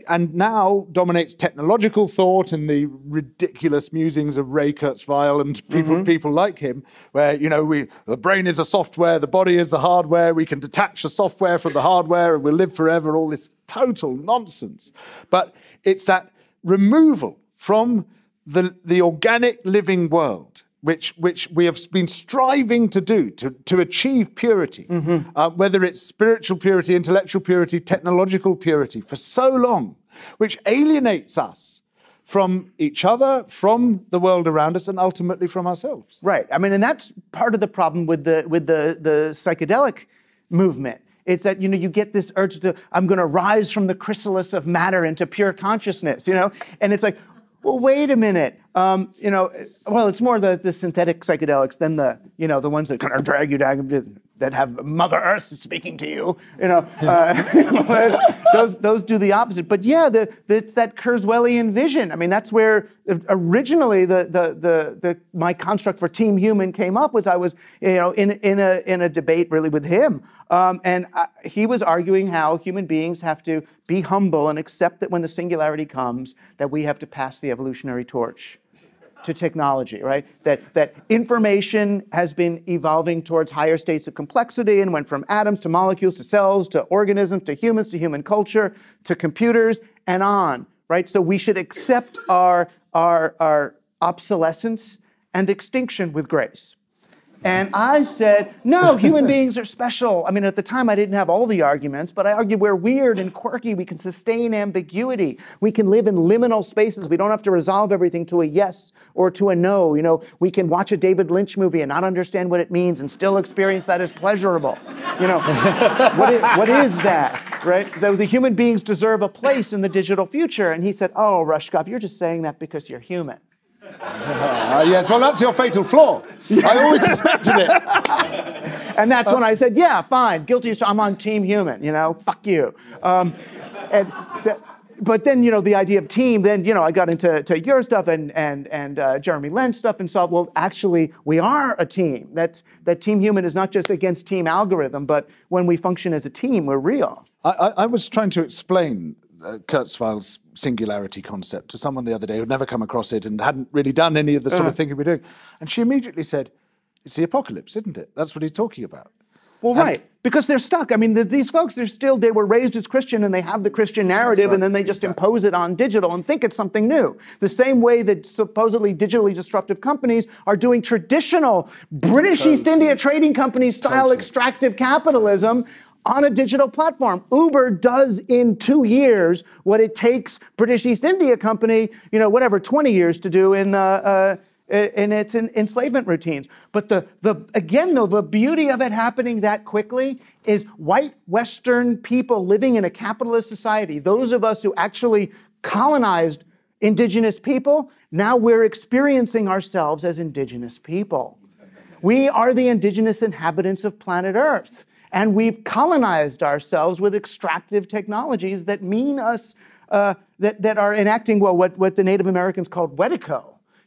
and now dominates technological thought and the ridiculous musings of Ray Kurzweil and people, mm-hmm. people like him, where, you know, we, the brain is a software, the body is a hardware, we can detach the software from the hardware and we'll live forever, all this total nonsense. But it's that removal from the, the organic living world Which, which we have been striving to do, to, to achieve purity, mm-hmm. uh, whether it's spiritual purity, intellectual purity, technological purity, for so long, which alienates us from each other, from the world around us, and ultimately from ourselves. Right. I mean, and that's part of the problem with the, with the, the psychedelic movement. It's that, you know, you get this urge to, I'm going to rise from the chrysalis of matter into pure consciousness, you know? And it's like, well, wait a minute. Um, you know, well, it's more the, the synthetic psychedelics than the, you know, the ones that kind of drag you down, that have Mother Earth speaking to you. You know, uh, those those do the opposite. But yeah, the, the, it's that Kurzweilian vision. I mean, that's where originally the the the, the my construct for Team Human came up. Was I was you know in in a in a debate really with him, um, and I, he was arguing how human beings have to be humble and accept that when the singularity comes, that we have to pass the evolutionary torch to technology, right? That, that information has been evolving towards higher states of complexity and went from atoms to molecules to cells to organisms to humans to human culture to computers and on, right? So we should accept our, our, our obsolescence and extinction with grace. And I said, no, human beings are special. I mean, at the time, I didn't have all the arguments, but I argued we're weird and quirky. We can sustain ambiguity. We can live in liminal spaces. We don't have to resolve everything to a yes or to a no. You know, we can watch a David Lynch movie and not understand what it means and still experience that as pleasurable. You know, what, is, what is that, right? So the human beings deserve a place in the digital future. And he said, oh, Rushkoff, you're just saying that because you're human. Uh, yes, well, that's your fatal flaw. I always suspected it. And that's um, when I said, yeah, fine, guilty as charged, I'm on team human, you know, fuck you. Um, and th but then, you know, the idea of team, then, you know, I got into to your stuff and, and, and uh, Jeremy Len's stuff and saw, well, actually, we are a team. That's, that team human is not just against team algorithm, but when we function as a team, we're real. I, I, I was trying to explain Uh, Kurzweil's singularity concept to someone the other day who'd never come across it and hadn't really done any of the sort uh. of thing he'd been doing. And she immediately said, it's the apocalypse, isn't it? That's what he's talking about. Well, and right, because they're stuck. I mean, the, these folks, they're still, they were raised as Christian and they have the Christian narrative right, and then they just exactly. impose it on digital and think it's something new. The same way that supposedly digitally disruptive companies are doing traditional British totally. East India trading company style totally. extractive capitalism on a digital platform. Uber does in two years what it takes British East India Company, you know, whatever, twenty years to do in, uh, uh, in its in enslavement routines. But the, the again, though, the beauty of it happening that quickly is white Western people living in a capitalist society, those of us who actually colonized indigenous people, now we're experiencing ourselves as indigenous people. We are the indigenous inhabitants of planet Earth. And we've colonized ourselves with extractive technologies that mean us, uh, that, that are enacting, well, what, what the Native Americans called Wedico,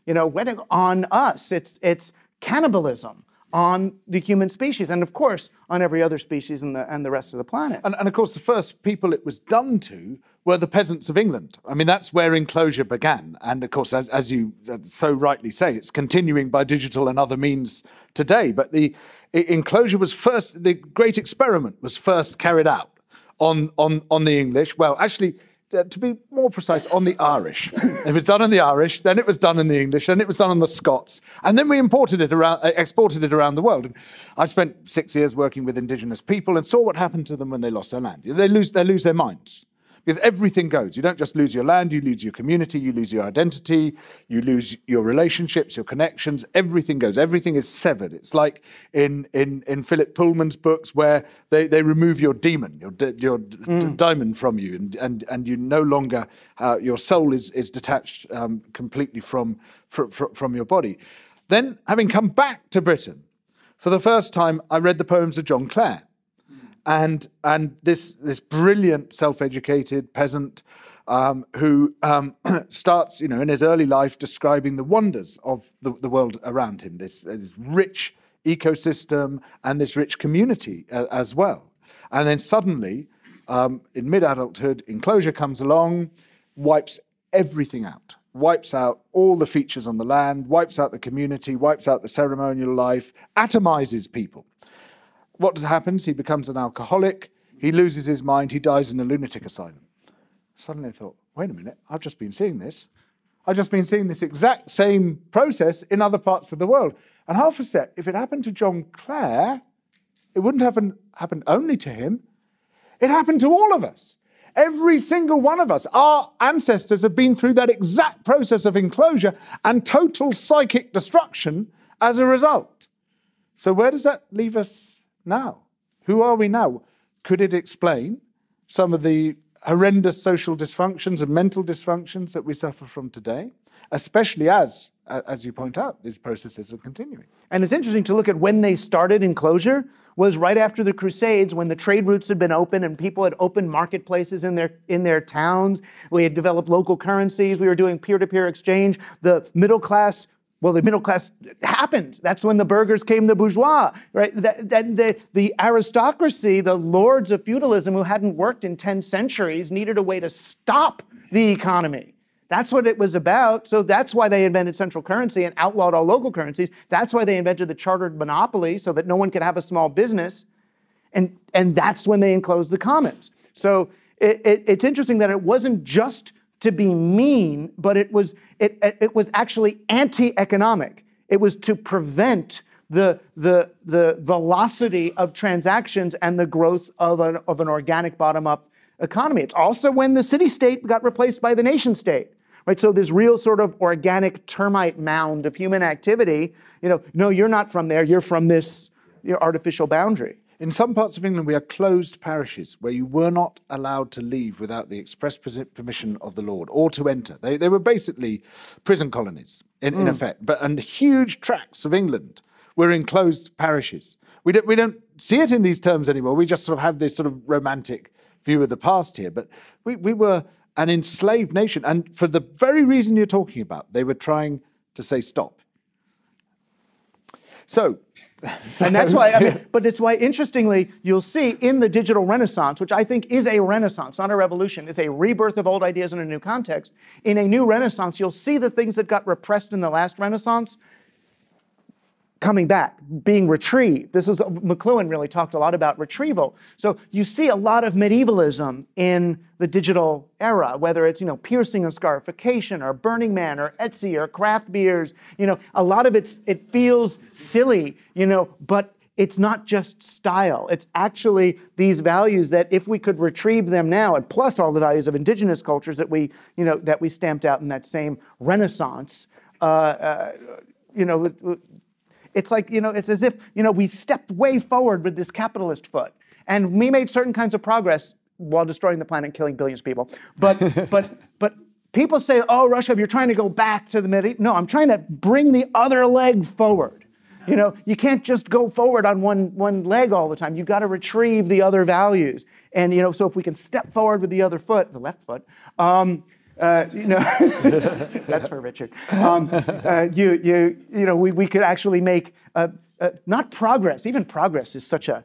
you know, Wedico on us. It's, it's cannibalism on the human species and, of course, on every other species and the, and the rest of the planet. And, and, of course, the first people it was done to were the peasants of England. I mean, that's where enclosure began. And, of course, as, as you so rightly say, it's continuing by digital and other means today. But the enclosure was first, the great experiment was first carried out on, on, on the English. Well, actually, uh, to be more precise, on the Irish. It was done on the Irish, then it was done in the English, then it was done on the Scots. And then we imported it around, uh, exported it around the world. And I spent six years working with indigenous people and saw what happened to them when they lost their land. They lose, they lose their minds. Because everything goes. You don't just lose your land, you lose your community, you lose your identity, you lose your relationships, your connections, everything goes. Everything is severed. It's like in, in, in Philip Pullman's books where they, they remove your demon, your, your mm. diamond from you, and, and, and you no longer, uh, your soul is, is detached um, completely from, fr fr from your body. Then, having come back to Britain, for the first time, I read the poems of John Clare. And and this this brilliant self-educated peasant um, who um, starts, you know, in his early life describing the wonders of the, the world around him, this, this rich ecosystem and this rich community uh, as well. And then suddenly, um, in mid-adulthood, enclosure comes along, wipes everything out. Wipes out all the features on the land, wipes out the community, wipes out the ceremonial life, atomizes people. What happens? He becomes an alcoholic, he loses his mind, he dies in a lunatic asylum. Suddenly I thought, wait a minute, I've just been seeing this. I've just been seeing this exact same process in other parts of the world. And half a sec, if it happened to John Clare, it wouldn't happen, happen only to him. It happened to all of us. Every single one of us, our ancestors have been through that exact process of enclosure and total psychic destruction as a result. So where does that leave us now? Who are we now? Could it explain some of the horrendous social dysfunctions and mental dysfunctions that we suffer from today, especially as, as you point out, these processes are continuing? And it's interesting to look at when they started enclosure was right after the Crusades, when the trade routes had been open and people had opened marketplaces in their, in their towns. We had developed local currencies. We were doing peer-to-peer exchange. The middle class Well, the middle class happened. That's when the burghers came the bourgeois, right? Then the, the aristocracy, the lords of feudalism who hadn't worked in ten centuries needed a way to stop the economy. That's what it was about. So that's why they invented central currency and outlawed all local currencies. That's why they invented the chartered monopoly so that no one could have a small business. And, and that's when they enclosed the commons. So it, it, it's interesting that it wasn't just to be mean, but it was, it, it was actually anti-economic. It was to prevent the, the, the velocity of transactions and the growth of an, of an organic bottom-up economy. It's also when the city-state got replaced by the nation-state. Right, so this real sort of organic termite mound of human activity, you know, no, you're not from there, you're from this your artificial boundary. In some parts of England, we are closed parishes where you were not allowed to leave without the express permission of the Lord or to enter. They, they were basically prison colonies, in, mm. in effect. But, and huge tracts of England were enclosed parishes. We don't, we don't see it in these terms anymore. We just sort of have this sort of romantic view of the past here. But we, we were an enslaved nation. And for the very reason you're talking about, they were trying to say stop. So, so and that's why, I mean, but it's why, interestingly, you'll see in the digital renaissance, which I think is a renaissance, not a revolution, it's a rebirth of old ideas in a new context. In a new renaissance, you'll see the things that got repressed in the last renaissance coming back, being retrieved. This is, McLuhan really talked a lot about retrieval. So you see a lot of medievalism in the digital era, whether it's, you know, piercing and scarification or Burning Man or Etsy or craft beers. You know, a lot of it's, it feels silly, you know, but it's not just style. It's actually these values that if we could retrieve them now, and plus all the values of indigenous cultures that we, you know, that we stamped out in that same Renaissance, uh, uh, you know, it's like, you know, it's as if, you know, we stepped way forward with this capitalist foot and we made certain kinds of progress while destroying the planet and killing billions of people. But, but, but people say, oh, Russia, you're trying to go back to the Middle East. No, I'm trying to bring the other leg forward. You know, you can't just go forward on one, one leg all the time. You've got to retrieve the other values. And, you know, so if we can step forward with the other foot, the left foot, um, Uh, you know, that's for Richard. Um, uh, you, you, you know, we, we could actually make uh, uh, not progress. Even progress is such a,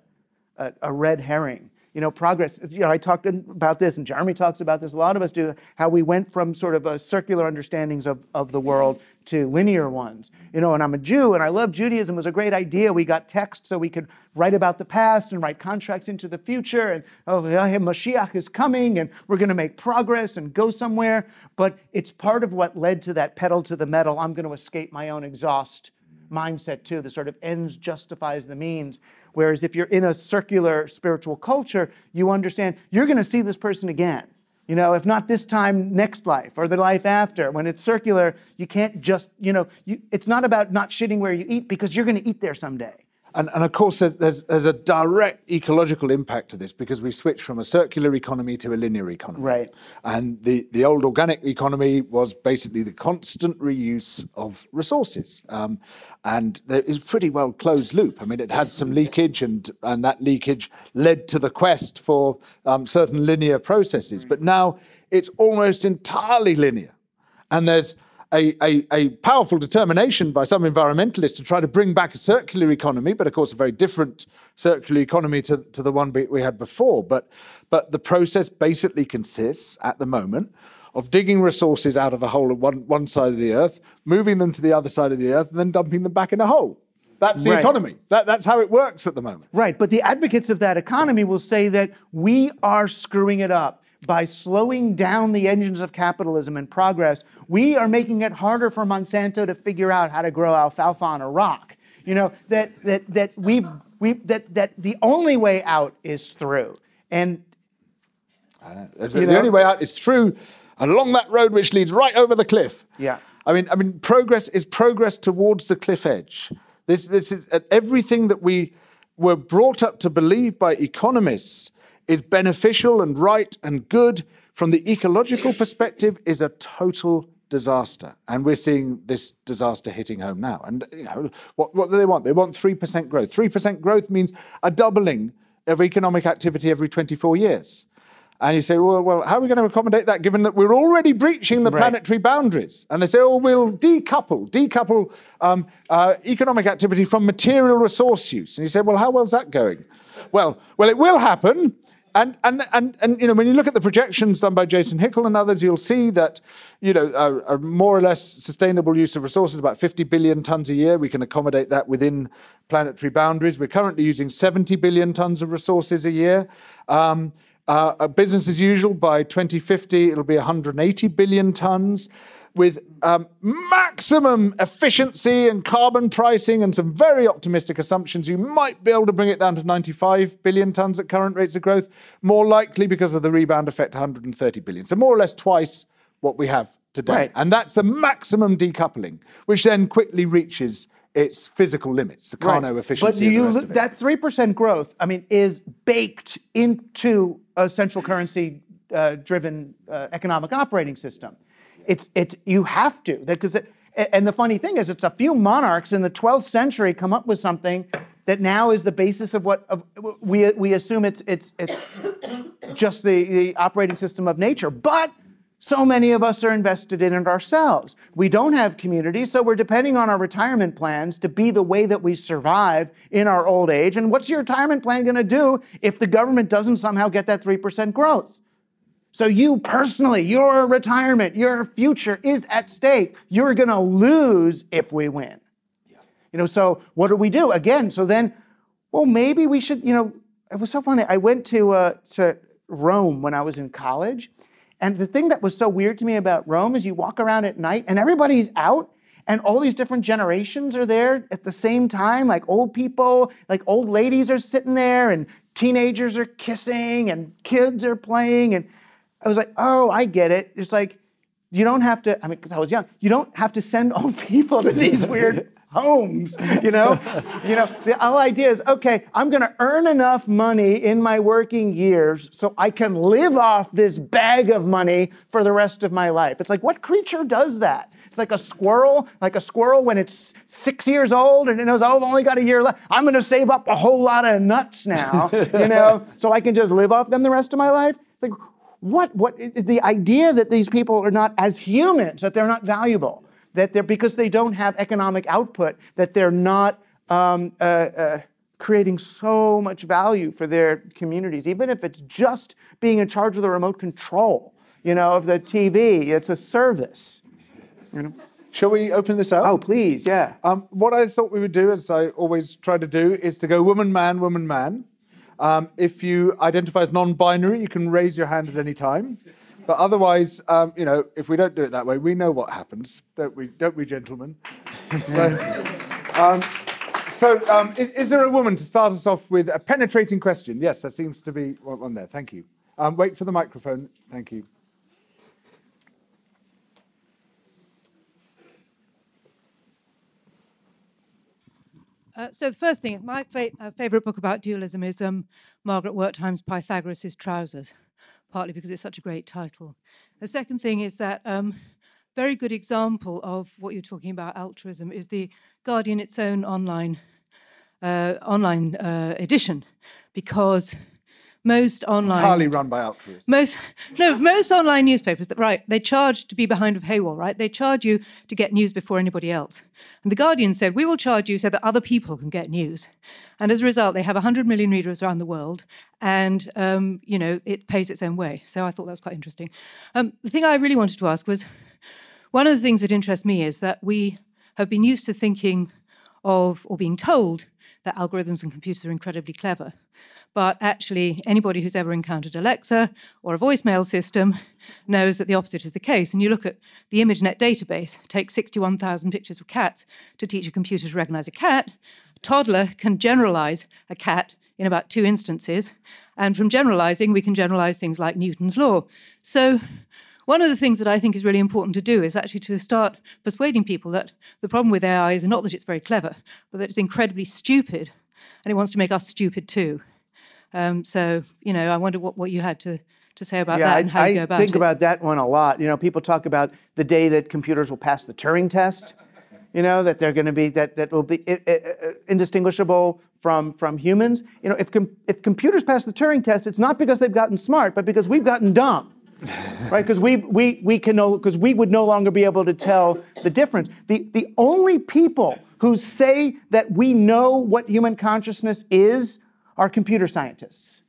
a a red herring. You know, progress. You know, I talked about this, and Jeremy talks about this. A lot of us do. How we went from sort of a circular understandings of of the world to linear ones. You know, and I'm a Jew, and I love Judaism. It was a great idea. We got text so we could write about the past and write contracts into the future. And, oh, Mashiach is coming, and we're going to make progress and go somewhere. But it's part of what led to that pedal to the metal, I'm going to escape my own exhaust mindset too, the sort of ends justifies the means. Whereas if you're in a circular spiritual culture, you understand you're going to see this person again. You know, if not this time, next life or the life after. When it's circular, you can't just, you know, you, it's not about not shitting where you eat because you're going to eat there someday. And, and of course, there's, there's, there's a direct ecological impact to this because we switched from a circular economy to a linear economy. Right. And the, the old organic economy was basically the constant reuse of resources. Um, and it was pretty well closed loop. I mean, it had some leakage and, and that leakage led to the quest for um, certain linear processes. Right. But now it's almost entirely linear. And there's A, a, a powerful determination by some environmentalists to try to bring back a circular economy, but of course a very different circular economy to, to the one we had before. But, but the process basically consists, at the moment, of digging resources out of a hole at one, one side of the earth, moving them to the other side of the earth, and then dumping them back in a hole. That's the right. economy. That, that's how it works at the moment. Right, but the advocates of that economy will say that we are screwing it up. By slowing down the engines of capitalism and progress, we are making it harder for Monsanto to figure out how to grow alfalfa on a rock. You know, that that that we we that that the only way out is through. And I don't, the know, only way out is through along that road which leads right over the cliff. Yeah. I mean I mean progress is progress towards the cliff edge. This this is everything that we were brought up to believe by economists is beneficial and right and good from the ecological perspective is a total disaster. And we're seeing this disaster hitting home now. And you know, what, what do they want? They want three percent growth. three percent growth means a doubling of economic activity every twenty-four years. And you say, well, well, how are we going to accommodate that given that we're already breaching the right. planetary boundaries? And they say, oh, we'll decouple, decouple um, uh, economic activity from material resource use. And you say, well, how well's that going? Well, well, it will happen. And, and, and, and, you know, when you look at the projections done by Jason Hickel and others, you'll see that, you know, a, a more or less sustainable use of resources, about fifty billion tons a year, we can accommodate that within planetary boundaries. We're currently using seventy billion tons of resources a year. Um, uh, business as usual, by twenty fifty, it'll be one hundred eighty billion tons. with um, maximum efficiency and carbon pricing and some very optimistic assumptions, you might be able to bring it down to ninety-five billion tonnes at current rates of growth, more likely because of the rebound effect, one hundred thirty billion. So more or less twice what we have today. Right. And that's the maximum decoupling, which then quickly reaches its physical limits, the Carnot right. efficiency. But you and the rest of it. That three percent growth, I mean, is baked into a central currency uh, driven uh, economic operating system. It's, it's, you have to, because, and the funny thing is, it's a few monarchs in the twelfth century come up with something that now is the basis of what of, we, we assume it's, it's, it's just the, the operating system of nature. But so many of us are invested in it ourselves. We don't have communities, so we're depending on our retirement plans to be the way that we survive in our old age. And what's your retirement plan going to do if the government doesn't somehow get that three percent growth? So you personally, your retirement, your future is at stake. You're going to lose if we win. Yeah. You know, so what do we do? Again, so then, well, maybe we should, you know, it was so funny. I went to, uh, to Rome when I was in college. And the thing that was so weird to me about Rome is you walk around at night and everybody's out and all these different generations are there at the same time, like old people, like old ladies are sitting there and teenagers are kissing and kids are playing. And I was like, oh, I get it. It's like, you don't have to, I mean, because I was young, you don't have to send old people to these weird homes, you know? You know, the whole idea is, okay, I'm gonna earn enough money in my working years so I can live off this bag of money for the rest of my life. It's like, what creature does that? It's like a squirrel, like a squirrel when it's six years old and it knows, oh, I've only got a year left. I'm gonna save up a whole lot of nuts now, you know, so I can just live off them the rest of my life. It's like, What, what is the idea that these people are not, as humans, that they're not valuable, that they're, because they don't have economic output, that they're not um, uh, uh, creating so much value for their communities, even if it's just being in charge of the remote control, you know, of the T V, it's a service, you know? Shall we open this up? Oh, please, yeah. Um, what I thought we would do, as I always try to do, is to go woman, man, woman, man. Um, if you identify as non-binary, you can raise your hand at any time. But otherwise, um, you know, if we don't do it that way, we know what happens, don't we, don't we, gentlemen? so, um, so um, is, is there a woman to start us off with a penetrating question? Yes, there seems to be one there. Thank you. Um, wait for the microphone. Thank you. Uh, so the first thing is my fa uh, favourite book about dualism is um, Margaret Wertheim's Pythagoras' Trousers, partly because it's such a great title. The second thing is that um, very good example of what you're talking about, altruism, is the Guardian, its own online, uh, online uh, edition, because most online... Entirely run by altruists. Most, no, most online newspapers, that, right, they charge to be behind a paywall, right? They charge you to get news before anybody else. And The Guardian said, we will charge you so that other people can get news. And as a result, they have one hundred million readers around the world, and, um, you know, it pays its own way. So I thought that was quite interesting. Um, the thing I really wanted to ask was, one of the things that interests me is that we have been used to thinking of, or being told, that algorithms and computers are incredibly clever. But actually, anybody who's ever encountered Alexa or a voicemail system knows that the opposite is the case. And you look at the ImageNet database, take sixty-one thousand pictures of cats to teach a computer to recognize a cat. A toddler can generalize a cat in about two instances. And from generalizing, we can generalize things like Newton's law. So one of the things that I think is really important to do is actually to start persuading people that the problem with A I is not that it's very clever, but that it's incredibly stupid, and it wants to make us stupid too. Um, so, you know, I wonder what, what you had to, to say about yeah, that and how I, you go about it. I think about that one a lot. You know, people talk about the day that computers will pass the Turing test, you know, that they're going to be, that, that will be it, it, indistinguishable from, from humans. You know, if, com if computers pass the Turing test, it's not because they've gotten smart, but because we've gotten dumb. Right, because we we we can no, because we would no longer be able to tell the difference. The the only people who say that we know what human consciousness is are computer scientists.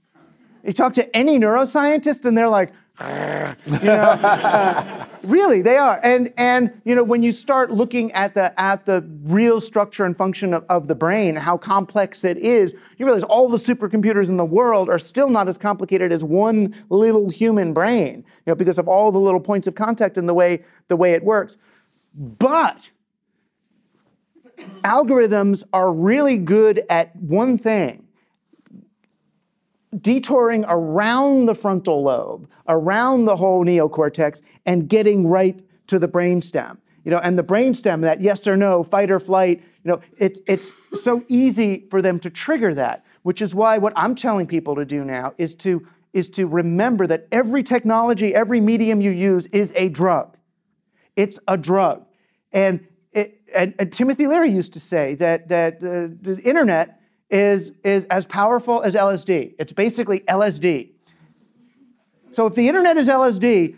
You talk to any neuroscientist, and they're like, You know? uh, really, they are. And, and you know, when you start looking at the, at the real structure and function of, of the brain, how complex it is, you realize all the supercomputers in the world are still not as complicated as one little human brain, you know, because of all the little points of contact and the way, the way it works. But algorithms are really good at one thing: detouring around the frontal lobe, around the whole neocortex, and getting right to the brainstem. You know, and the brainstem, that yes or no, fight or flight, you know, it's, it's so easy for them to trigger that, which is why what I'm telling people to do now is to, is to remember that every technology, every medium you use is a drug. It's a drug. And, it, and, and Timothy Leary used to say that, that uh, the internet is, is as powerful as L S D. It's basically L S D. So if the internet is L S D,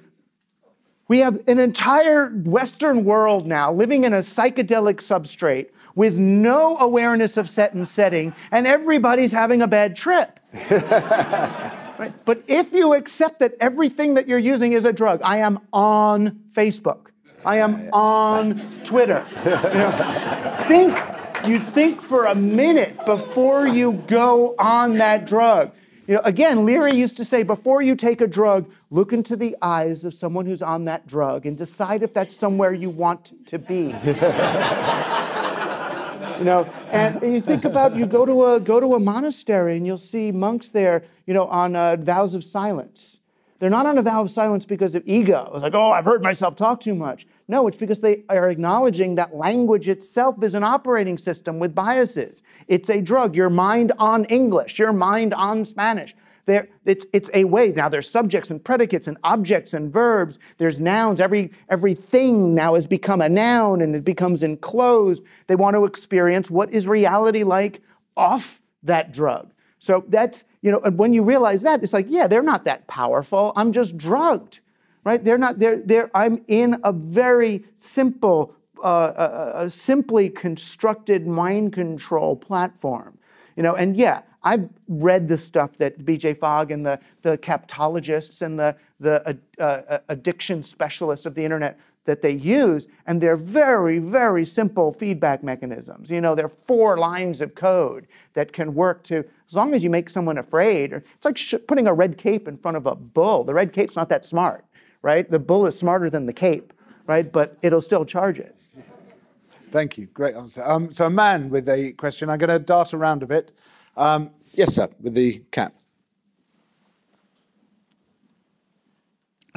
we have an entire Western world now living in a psychedelic substrate with no awareness of set and setting, and everybody's having a bad trip. Right? But if you accept that everything that you're using is a drug, I am on Facebook, I am on Twitter. You know, think. You think for a minute before you go on that drug. You know, again, Leary used to say, before you take a drug, look into the eyes of someone who's on that drug and decide if that's somewhere you want to be. You know, and you think about, you go to a go to a monastery and you'll see monks there, you know, on uh, vows of silence. They're not on a vow of silence because of ego. It's like, oh, I've heard myself talk too much. No, it's because they are acknowledging that language itself is an operating system with biases. It's a drug. Your mind on English, your mind on Spanish. They're, it's, it's a way. Now there's subjects and predicates and objects and verbs. There's nouns. Every, every thing now has become a noun and it becomes enclosed. They want to experience what is reality like off that drug. So that's, you know, and when you realize that, it's like, yeah, they're not that powerful. I'm just drugged. Right? They're not. They're. They're. I'm in a very simple, uh, uh, uh, simply constructed mind control platform, you know. And yeah, I've read the stuff that B J Fogg and the the captologists and the the uh, uh, addiction specialists of the internet that they use, and they're very, very simple feedback mechanisms. You know, they're four lines of code that can work to, as long as you make someone afraid. Or, it's like sh putting a red cape in front of a bull. The red cape's not that smart. Right? The bull is smarter than the cape, right? But it'll still charge it. Thank you. Great answer. Um, so a man with a question. I'm going to dart around a bit. Um, yes, sir, with the cap.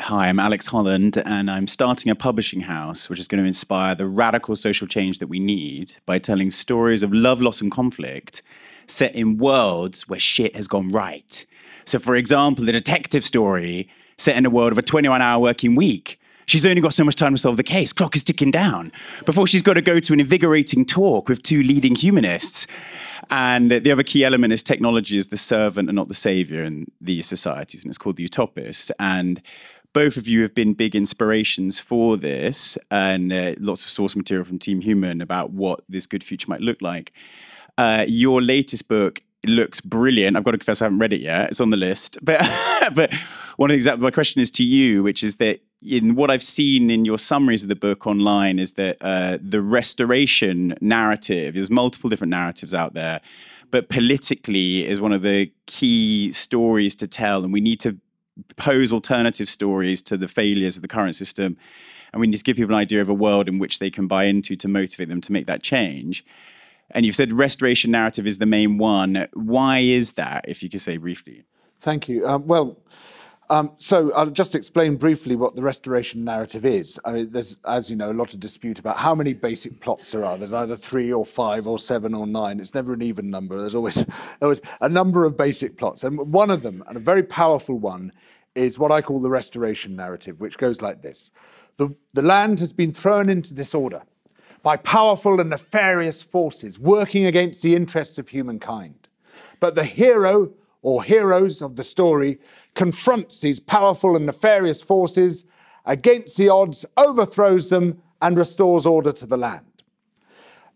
Hi, I'm Alex Holland, and I'm starting a publishing house which is going to inspire the radical social change that we need by telling stories of love, loss, and conflict set in worlds where shit has gone right. So, for example, the detective story set in a world of a twenty-one hour working week. She's only got so much time to solve the case. Clock is ticking down before she's got to go to an invigorating talk with two leading humanists. And the other key element is technology is the servant and not the savior in these societies, and it's called the Utopist. And both of you have been big inspirations for this, and uh, lots of source material from Team Human about what this good future might look like. Uh, your latest book looks brilliant. I've got to confess I haven't read it yet. It's on the list. But, but one of the things that my question is to you, which is that in what I've seen in your summaries of the book online is that uh, the restoration narrative, there's multiple different narratives out there, but politically is one of the key stories to tell. And we need to pose alternative stories to the failures of the current system. And we need to give people an idea of a world in which they can buy into to motivate them to make that change. And you've said restoration narrative is the main one. Why is that, if you could say briefly? Thank you. Um, well, um, so I'll just explain briefly what the restoration narrative is. I mean, there's, as you know, a lot of dispute about how many basic plots there are. There's either three or five or seven or nine. It's never an even number. There's always, always a number of basic plots. And one of them, and a very powerful one, is what I call the restoration narrative, which goes like this. The, the land has been thrown into disorder by powerful and nefarious forces working against the interests of humankind. But the hero or heroes of the story confronts these powerful and nefarious forces against the odds, overthrows them, and restores order to the land.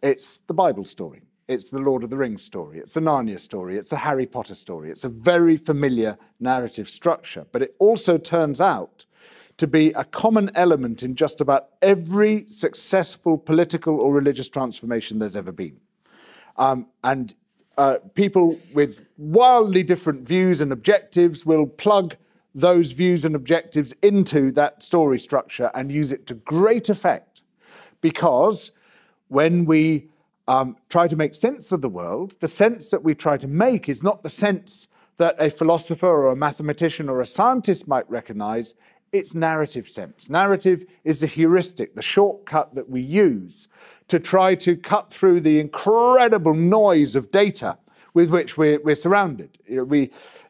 It's the Bible story. It's the Lord of the Rings story, it's a Narnia story, it's a Harry Potter story. It's a very familiar narrative structure, but it also turns out to be a common element in just about every successful political or religious transformation there's ever been. Um, and uh, people with wildly different views and objectives will plug those views and objectives into that story structure and use it to great effect, because when we Um, try to make sense of the world, the sense that we try to make is not the sense that a philosopher or a mathematician or a scientist might recognize, it's narrative sense. Narrative is the heuristic, the shortcut that we use to try to cut through the incredible noise of data with which we're, we're surrounded. You know, we,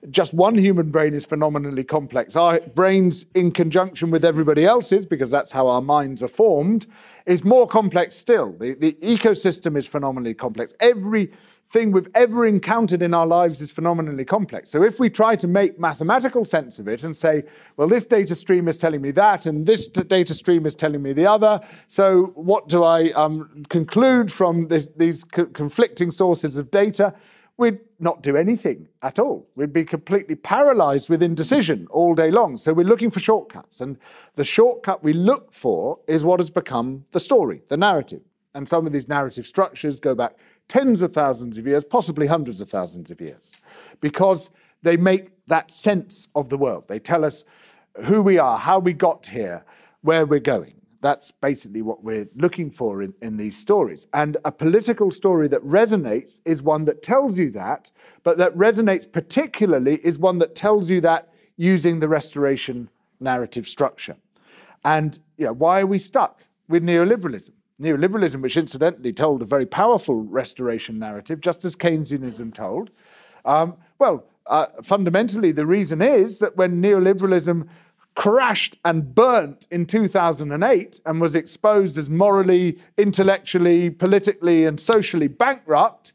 just one human brain is phenomenally complex. Our brains, in conjunction with everybody else's, because that's how our minds are formed, is more complex still. The, the ecosystem is phenomenally complex. Everything we've ever encountered in our lives is phenomenally complex. So if we try to make mathematical sense of it and say, well, this data stream is telling me that, and this data stream is telling me the other, so what do I um, conclude from this, these co- conflicting sources of data? We'd not do anything at all. We'd be completely paralyzed with indecision all day long. So we're looking for shortcuts. And the shortcut we look for is what has become the story, the narrative. And some of these narrative structures go back tens of thousands of years, possibly hundreds of thousands of years, because they make that sense of the world. They tell us who we are, how we got here, where we're going. That's basically what we're looking for in, in these stories. And a political story that resonates is one that tells you that, but that resonates particularly is one that tells you that using the restoration narrative structure. And you know, why are we stuck with neoliberalism? Neoliberalism, which incidentally told a very powerful restoration narrative, just as Keynesianism told. Um, well, uh, fundamentally, the reason is that when neoliberalism crashed and burnt in two thousand eight and was exposed as morally, intellectually, politically, and socially bankrupt,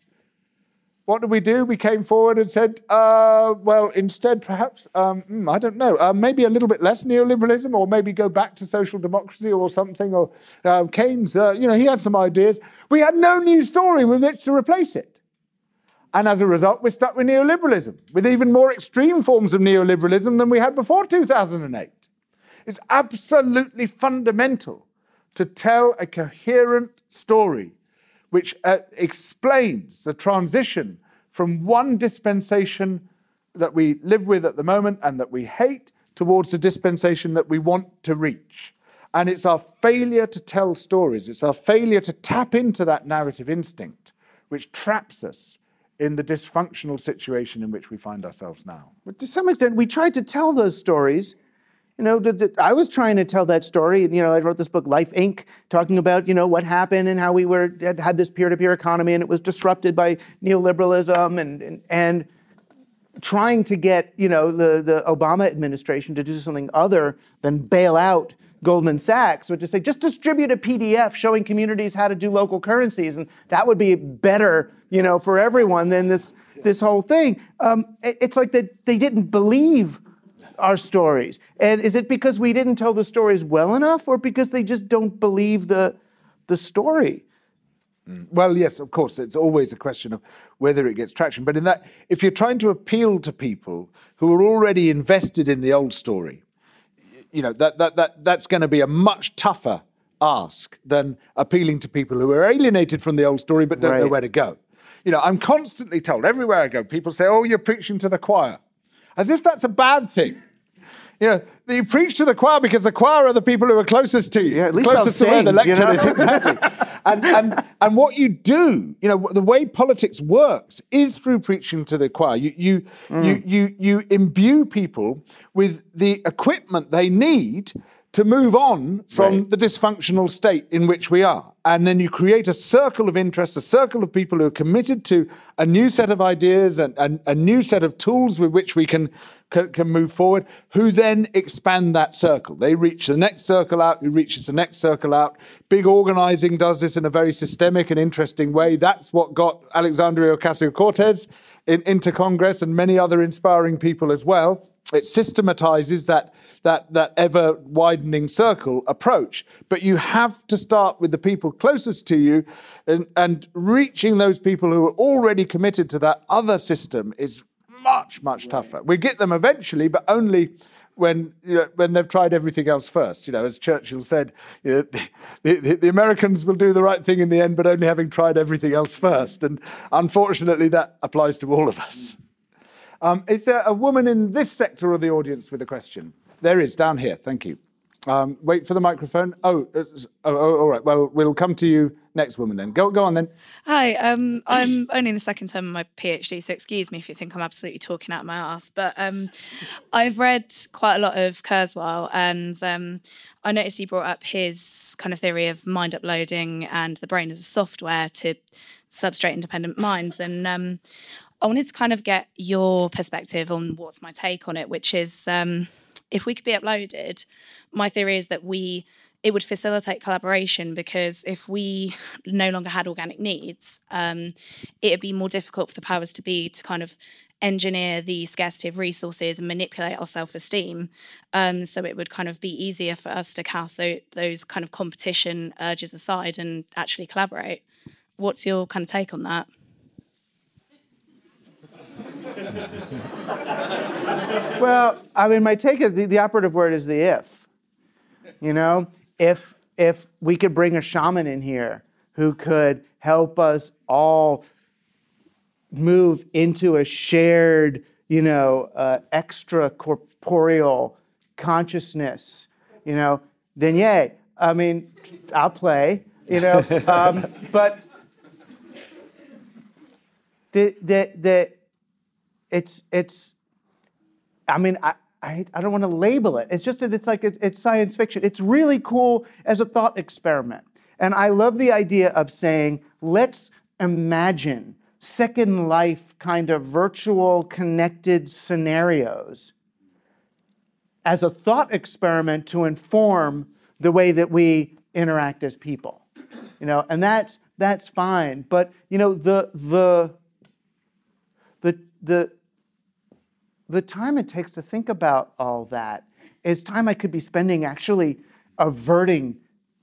what did we do? We came forward and said, uh, well, instead, perhaps, um, I don't know, uh, maybe a little bit less neoliberalism, or maybe go back to social democracy or something, or uh, Keynes, uh, you know, he had some ideas. We had no new story with which to replace it. And as a result, we're stuck with neoliberalism, with even more extreme forms of neoliberalism than we had before two thousand eight. It's absolutely fundamental to tell a coherent story which uh, explains the transition from one dispensation that we live with at the moment and that we hate towards the dispensation that we want to reach. And it's our failure to tell stories. It's our failure to tap into that narrative instinct which traps us in the dysfunctional situation in which we find ourselves now. But to some extent, we tried to tell those stories. You know, I was trying to tell that story. You know, I wrote this book, Life, Incorporated, talking about, you know, what happened and how we were had this peer-to-peer economy and it was disrupted by neoliberalism and, and, and trying to get, you know, the, the Obama administration to do something other than bail out Goldman Sachs, would just say, just distribute a P D F showing communities how to do local currencies, and that would be better, you know, for everyone than this this whole thing. Um, it, it's like they, they didn't believe our stories. And is it because we didn't tell the stories well enough, or because they just don't believe the the story? Well, yes, of course, it's always a question of whether it gets traction. But in that, if you're trying to appeal to people who are already invested in the old story, you know, that, that, that, that's going to be a much tougher ask than appealing to people who are alienated from the old story but don't right. know where to go. You know, I'm constantly told, everywhere I go, people say, oh, you're preaching to the choir. As if that's a bad thing. You know, you preach to the choir because the choir are the people who are closest to you, yeah, at least closest to where the lectern you know? is, exactly. and, and, and what you do, you know, the way politics works is through preaching to the choir. You, you, mm. you, you, you imbue people with the equipment they need to move on from right. the dysfunctional state in which we are. And then you create a circle of interest, a circle of people who are committed to a new set of ideas and, and a new set of tools with which we can, can, can move forward, who then expand that circle. They reach the next circle out, who reaches the next circle out. Big organizing does this in a very systemic and interesting way. That's what got Alexandria Ocasio-Cortez in, into Congress, and many other inspiring people as well. It systematizes that, that, that ever-widening circle approach. But you have to start with the people closest to you, and, and reaching those people who are already committed to that other system is much, much right. tougher. We get them eventually, but only when, you know, when they've tried everything else first. You know, as Churchill said, you know, the, the, the Americans will do the right thing in the end, but only having tried everything else first. And unfortunately, that applies to all of us. Um, is there a woman in this sector of the audience with a question? There is, down here. Thank you. Um, wait for the microphone. Oh, oh, oh, all right. Well, we'll come to you next, woman, then. Go, go on, then. Hi. Um, I'm only in the second term of my PhD, so excuse me if you think I'm absolutely talking out my ass. But um, I've read quite a lot of Kurzweil, and um, I noticed he brought up his kind of theory of mind uploading and the brain as a software to substrate-independent minds. And um, I wanted to kind of get your perspective on what's my take on it, which is... Um, if we could be uploaded, my theory is that we it would facilitate collaboration, because if we no longer had organic needs, um, it would be more difficult for the powers to be to kind of engineer the scarcity of resources and manipulate our self-esteem. Um, so it would kind of be easier for us to cast those, those kind of competition urges aside and actually collaborate. What's your kind of take on that? Well, I mean, my take is the, the operative word is the if. You know, if if we could bring a shaman in here who could help us all move into a shared, you know, uh, extra corporeal consciousness, you know, then yay. I mean, I'll play, you know, um, but the the the it's it's. I mean, I, I, I don't want to label it. It's just that it's like, it, it's science fiction. It's really cool as a thought experiment. And I love the idea of saying, let's imagine Second Life kind of virtual connected scenarios as a thought experiment to inform the way that we interact as people. You know, and that's, that's fine. But, you know, the, the, the, the, the time it takes to think about all that is time I could be spending actually averting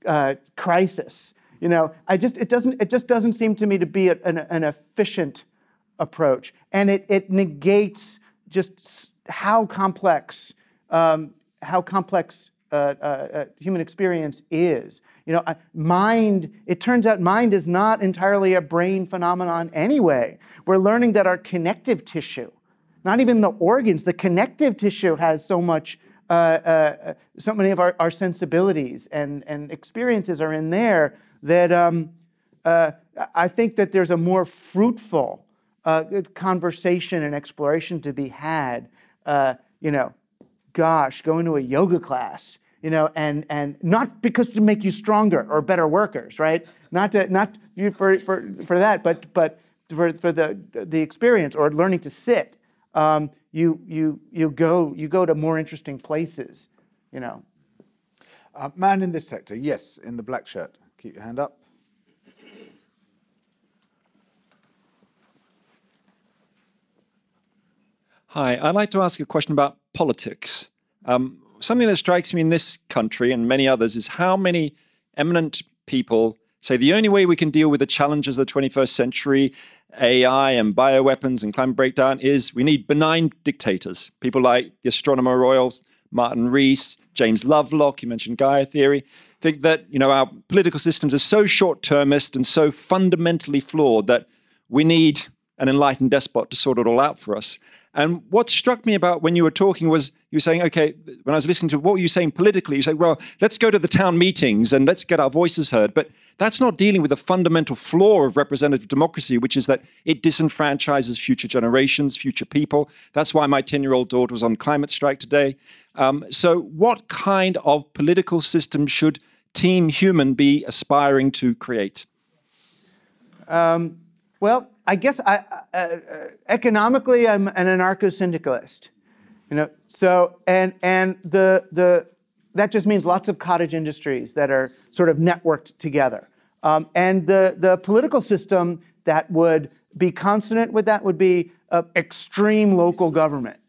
uh, crisis. You know, I just it doesn't it just doesn't seem to me to be a, an, an efficient approach, and it it negates just how complex um, how complex uh, uh, human experience is. You know, mind, it turns out mind is not entirely a brain phenomenon anyway. We're learning that our connective tissue, not even the organs, the connective tissue has so much, uh, uh, so many of our, our sensibilities and, and experiences are in there that um, uh, I think that there's a more fruitful uh, conversation and exploration to be had. Uh, you know, gosh, going to a yoga class, you know, and, and not because to make you stronger or better workers, right? Not to, not for, for, for that, but, but for, for the, the experience, or learning to sit. Um, you you you go you go to more interesting places, you know. Uh, man in this sector, yes, in the black shirt. Keep your hand up. Hi, I'd like to ask a question about politics. Um, something that strikes me in this country and many others is how many eminent people say the only way we can deal with the challenges of the twenty-first century, A I and bioweapons and climate breakdown, is we need benign dictators. People like the Astronomer Royal, Martin Rees, James Lovelock, you mentioned Gaia theory, think that, you know, our political systems are so short-termist and so fundamentally flawed that we need an enlightened despot to sort it all out for us. And what struck me about when you were talking was you were saying, okay, when I was listening to what were you saying politically, you say, well, let's go to the town meetings and let's get our voices heard. But that's not dealing with the fundamental flaw of representative democracy, which is that it disenfranchises future generations, future people. That's why my ten-year-old daughter was on climate strike today. Um, so what kind of political system should Team Human be aspiring to create? Um, well... I guess I, uh, uh, economically, I'm an anarcho-syndicalist, you know. So and and the the that just means lots of cottage industries that are sort of networked together. Um, and the the political system that would be consonant with that would be uh, extreme local government,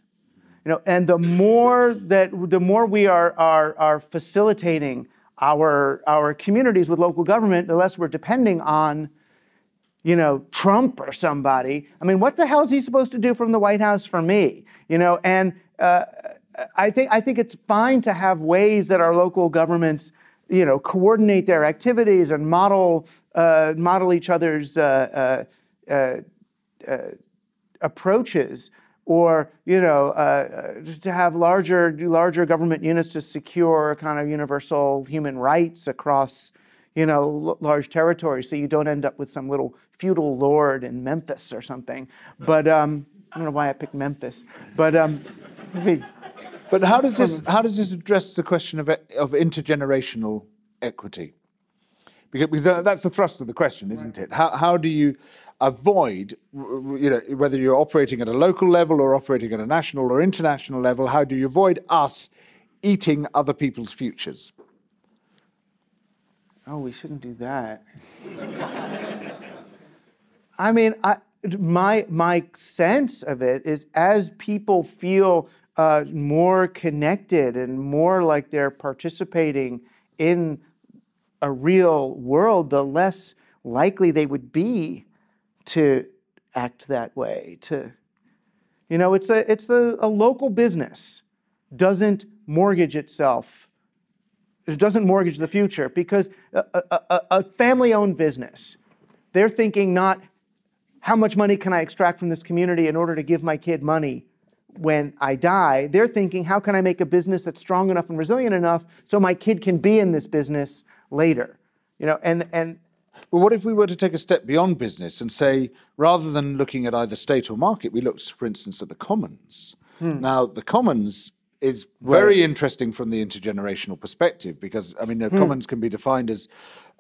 you know. And the more that the more we are are are facilitating our, our communities with local government unless we're depending on, you know, Trump or somebody. I mean, what the hell is he supposed to do from the White House for me? You know, and uh, I think I think it's fine to have ways that our local governments, you know, coordinate their activities and model uh, model each other's uh, uh, uh, uh, approaches, or you know, uh, to have larger larger government units to secure kind of universal human rights across, you know, large territories, so you don't end up with some little feudal lord in Memphis or something. But um, I don't know why I picked Memphis. But um, but how does this how does this address the question of of intergenerational equity? Because that's the thrust of the question, isn't it? How how do you avoid, you know, whether you're operating at a local level or operating at a national or international level, how do you avoid us eating other people's futures? Oh, we shouldn't do that. I mean, I, my, my sense of it is as people feel uh, more connected and more like they're participating in a real world, the less likely they would be to act that way. To, you know, it's a, it's a, a local business doesn't mortgage itself. It doesn't mortgage the future, because a, a, a family-owned business, they're thinking not how much money can I extract from this community in order to give my kid money when I die. They're thinking, how can I make a business that's strong enough and resilient enough so my kid can be in this business later? You know, and and. Well, what if we were to take a step beyond business and say, rather than looking at either state or market, we looked, for instance, at the commons. Hmm. Now, the commons is very interesting from the intergenerational perspective, because, I mean, the hmm. commons can be defined as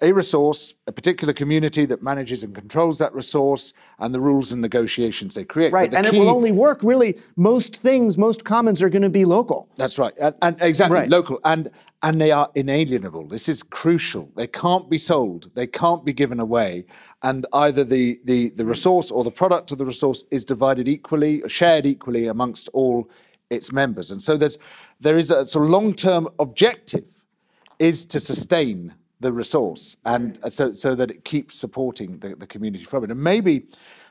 a resource, a particular community that manages and controls that resource, and the rules and negotiations they create. Right, the and key... it will only work, really, most things, most commons are going to be local. That's right, and, and exactly, right. local. And, and they are inalienable. This is crucial. They can't be sold. They can't be given away. And either the, the, the resource or the product of the resource is divided equally, or shared equally amongst all its members. And so there's, there is a sort of long-term objective is to sustain the resource, and so, so that it keeps supporting the, the community from it. And maybe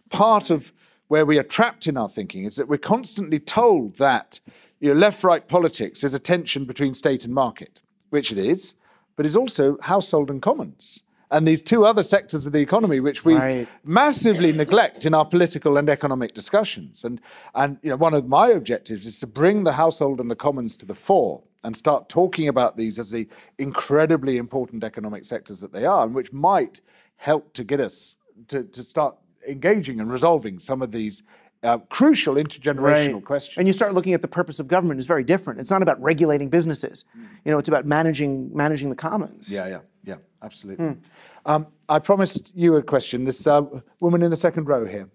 part of where we are trapped in our thinking is that we're constantly told that, you know, left-right politics is a tension between state and market, which it is, but is also household and commons, and these two other sectors of the economy, which we right. massively neglect in our political and economic discussions. And, and you know, one of my objectives is to bring the household and the commons to the fore and start talking about these as the incredibly important economic sectors that they are, and which might help to get us to, to start engaging and resolving some of these Uh, crucial intergenerational right. questions. And you start looking at the purpose of government is very different. It's not about regulating businesses. Mm. You know, it's about managing managing the commons. Yeah, yeah, yeah, absolutely. Mm. Um, I promised you a question. This uh, woman in the second row here.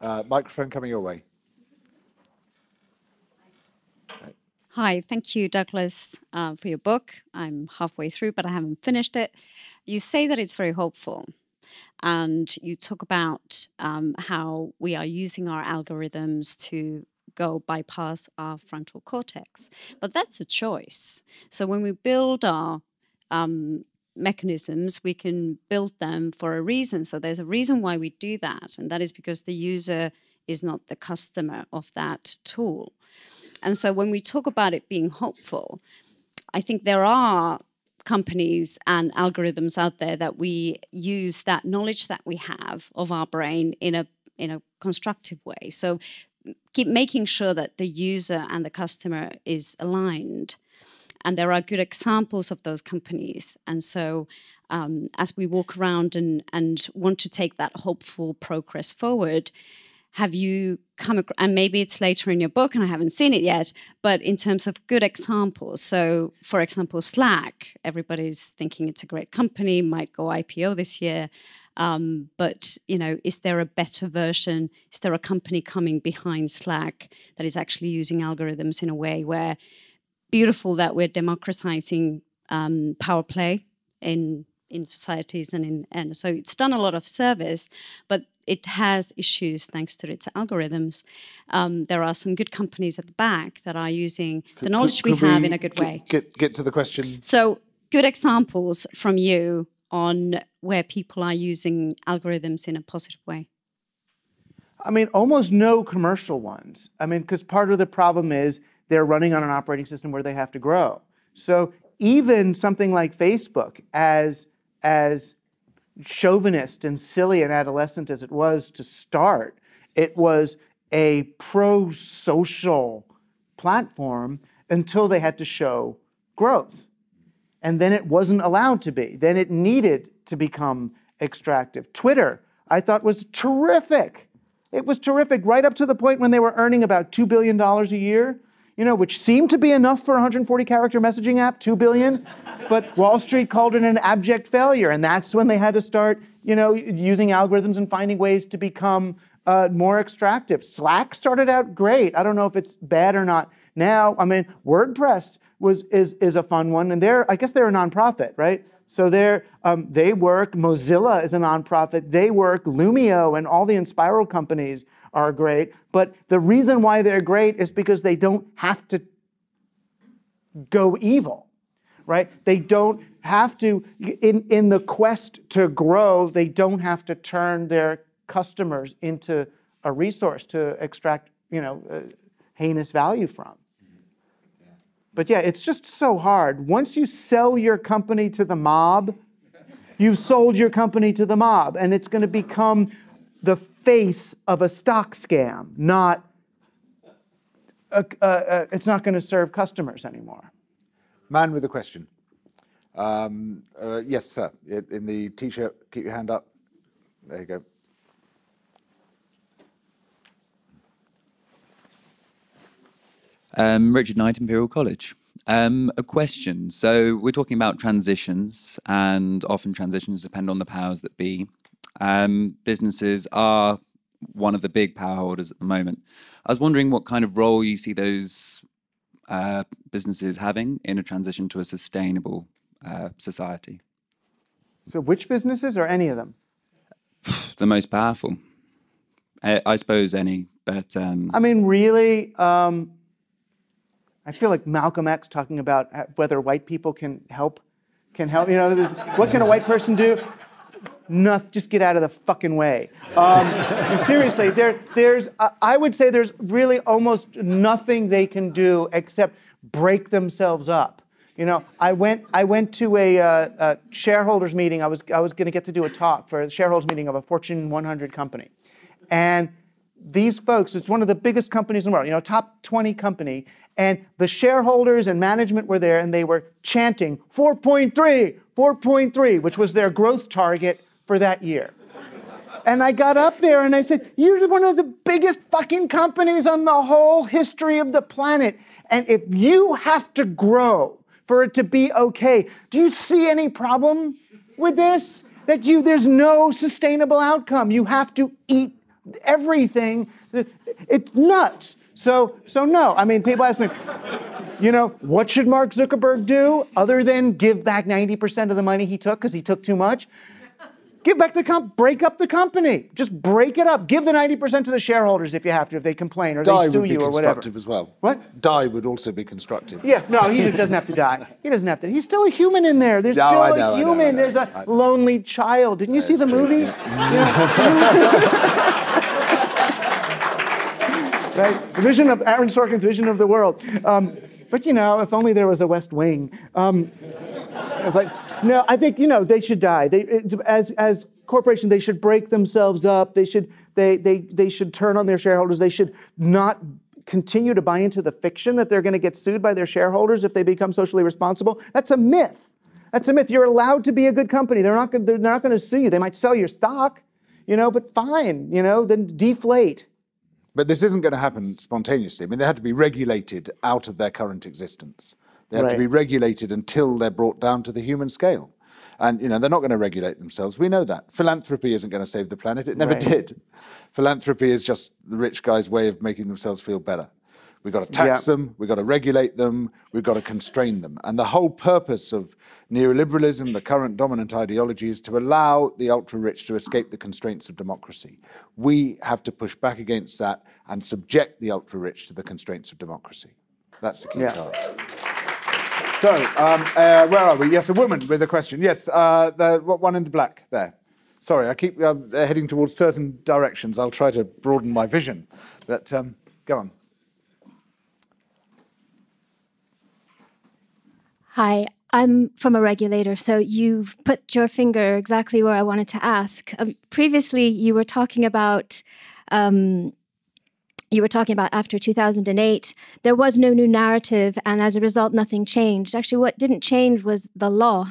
Uh, microphone coming your way. Right. Hi, thank you, Douglas, uh, for your book. I'm halfway through, but I haven't finished it. You say that it's very hopeful. And you talk about um, how we are using our algorithms to go bypass our frontal cortex. But that's a choice. So when we build our um, mechanisms, we can build them for a reason. So there's a reason why we do that. And that is because the user is not the customer of that tool. And so when we talk about it being hopeful, I think there are companies and algorithms out there that we use that knowledge that we have of our brain in a in a constructive way. So keep making sure that the user and the customer is aligned. And there are good examples of those companies. And so um, as we walk around and, and want to take that hopeful progress forward, have you come across, and maybe it's later in your book and I haven't seen it yet, but in terms of good examples, so for example, Slack, everybody's thinking it's a great company, might go I P O this year, um, but you know, is there a better version? Is there a company coming behind Slack that is actually using algorithms in a way where, beautiful that we're democratizing um, power play in in societies and in, and so it's done a lot of service, but it has issues thanks to its algorithms. Um, there are some good companies at the back that are using could, the knowledge could, could we have we in a good way. Get, get to the question. So good examples from you on where people are using algorithms in a positive way. I mean, almost no commercial ones. I mean, because part of the problem is they're running on an operating system where they have to grow. So even something like Facebook, as, as chauvinist and silly and adolescent as it was to start, it was a pro-social platform until they had to show growth. And then it wasn't allowed to be. Then it needed to become extractive. Twitter, I thought, was terrific. It was terrific right up to the point when they were earning about two billion dollars a year, you know, which seemed to be enough for a one hundred forty character messaging app, two billion dollars. But Wall Street called it an abject failure. And that's when they had to start, you know, using algorithms and finding ways to become uh, more extractive. Slack started out great. I don't know if it's bad or not now. I mean, WordPress was, is, is a fun one. And they're, I guess they're a nonprofit, right? So they're, um, they work, Mozilla is a nonprofit, they work, Lumio and all the Inspiral companies are great, but the reason why they're great is because they don't have to go evil, right? They don't have to, in, in the quest to grow, they don't have to turn their customers into a resource to extract, you know, uh, heinous value from. But yeah, it's just so hard. Once you sell your company to the mob, you've sold your company to the mob, and it's going to become the face of a stock scam, not, a, a, a, it's not going to serve customers anymore. Man with a question. Um, uh, yes, sir, in the t-shirt, keep your hand up. There you go. Um, Richard Knight, Imperial College. Um, a question. So we're talking about transitions, and often transitions depend on the powers that be. Um, businesses are one of the big power holders at the moment. I was wondering what kind of role you see those uh, businesses having in a transition to a sustainable uh, society. So which businesses, or any of them? The most powerful. I, I suppose any, but... Um, I mean, really... Um... I feel like Malcolm X talking about whether white people can help, can help, you know, what can a white person do? Nothing, just get out of the fucking way. Um, seriously, there, there's, uh, I would say there's really almost nothing they can do except break themselves up. You know, I went, I went to a, uh, a shareholders meeting. I was, I was gonna get to do a talk for a shareholders meeting of a Fortune one hundred company. And these folks, it's one of the biggest companies in the world, you know, top twenty company. And the shareholders and management were there, and they were chanting four point three, four point three, which was their growth target for that year. And I got up there and I said, you're one of the biggest fucking companies on the whole history of the planet. And if you have to grow for it to be okay, do you see any problem with this? That you, there's no sustainable outcome. You have to eat everything. It's nuts. So, so no, I mean, people ask me, you know, what should Mark Zuckerberg do other than give back ninety percent of the money he took because he took too much? Give back the comp, break up the company. Just break it up. Give the ninety percent to the shareholders if you have to, if they complain or they sue you or whatever. Die would be constructive as well. What? Die would also be constructive. Yeah, no, he doesn't have to die. He doesn't have to. He's still a human in there. There's no, still I a know, human. I know, I know. There's a lonely child. Didn't you see the true. movie? Yeah. You know? Right? The vision of Aaron Sorkin's vision of the world. Um, but you know, if only there was a West Wing. Um, but no, I think you know they should die. They, as as corporations, they should break themselves up. They should they they they should turn on their shareholders. They should not continue to buy into the fiction that they're going to get sued by their shareholders if they become socially responsible. That's a myth. That's a myth. You're allowed to be a good company. They're not they're not going to sue you. They might sell your stock, you know. But fine, you know, then deflate. But this isn't going to happen spontaneously. I mean, they had to be regulated out of their current existence. They have right. to be regulated until they're brought down to the human scale. And, you know, they're not going to regulate themselves. We know that. Philanthropy isn't going to save the planet. It never right. did. Philanthropy is just the rich guy's way of making themselves feel better. We've got to tax yeah. them, we've got to regulate them, we've got to constrain them. And the whole purpose of neoliberalism, the current dominant ideology, is to allow the ultra-rich to escape the constraints of democracy. We have to push back against that and subject the ultra-rich to the constraints of democracy. That's the key yeah. task. So, um, uh, where are we? Yes, a woman with a question. Yes, uh, the one in the black there. Sorry, I keep uh, heading towards certain directions. I'll try to broaden my vision. But um, go on. Hi, I'm from a regulator, so you've put your finger exactly where I wanted to ask. Um, previously, you were talking about... Um, You were talking about after two thousand eight, there was no new narrative, and as a result, nothing changed. Actually, what didn't change was the law.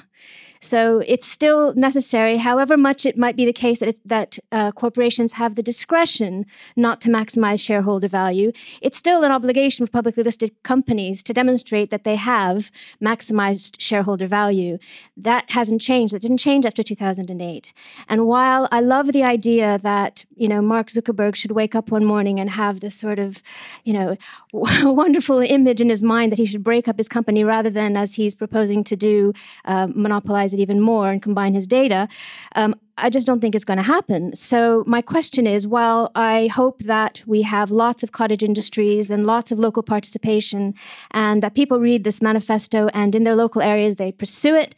So it's still necessary, however much it might be the case that, it, that uh, corporations have the discretion not to maximize shareholder value, it's still an obligation for publicly listed companies to demonstrate that they have maximized shareholder value. That hasn't changed. That didn't change after two thousand eight. And while I love the idea that, you know, Mark Zuckerberg should wake up one morning and have this sort of, you know, wonderful image in his mind that he should break up his company rather than, as he's proposing to do, uh, monopolize it even more and combine his data, um, I just don't think it's going to happen. So my question is, while I hope that we have lots of cottage industries and lots of local participation and that people read this manifesto and in their local areas they pursue it,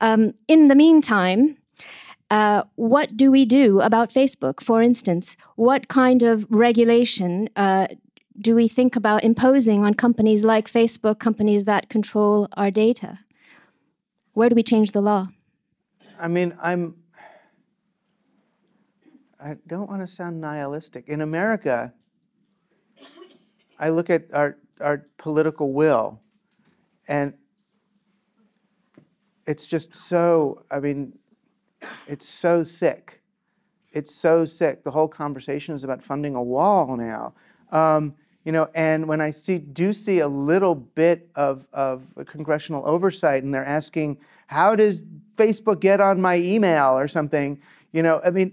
um, in the meantime, uh, what do we do about Facebook, for instance? What kind of regulation uh, do we think about imposing on companies like Facebook, companies that control our data? Where do we change the law? I mean, I'm... I don't want to sound nihilistic. In America, I look at our, our political will, and it's just so, I mean, it's so sick. It's so sick. The whole conversation is about funding a wall now. Um, You know, and when I see, do see a little bit of, of congressional oversight, and they're asking, how does Facebook get on my email or something? You know, I mean,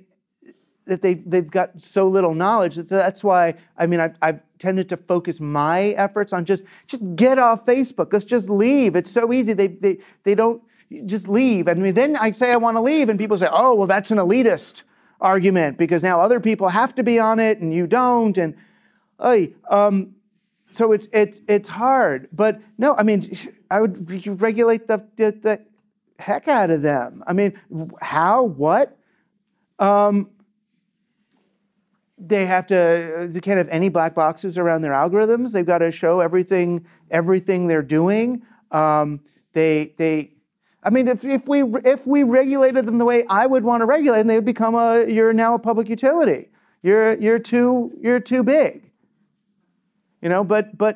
that they've, they've got so little knowledge. That's why, I mean, I've, I've tended to focus my efforts on just, just get off Facebook. Let's just leave. It's so easy. They, they, they don't just leave. I mean, then I say I want to leave, and people say, oh, well, that's an elitist argument, because now other people have to be on it, and you don't, and... Um, so it's it's it's hard, but no, I mean, I would regulate the the, the heck out of them. I mean, how, what? Um, they have to. They can't have any black boxes around their algorithms. They've got to show everything everything they're doing. Um, they they. I mean, if if we if we regulated them the way I would want to regulate them, they would become a. You're now a public utility. You're you're too you're too big. You know, but, but,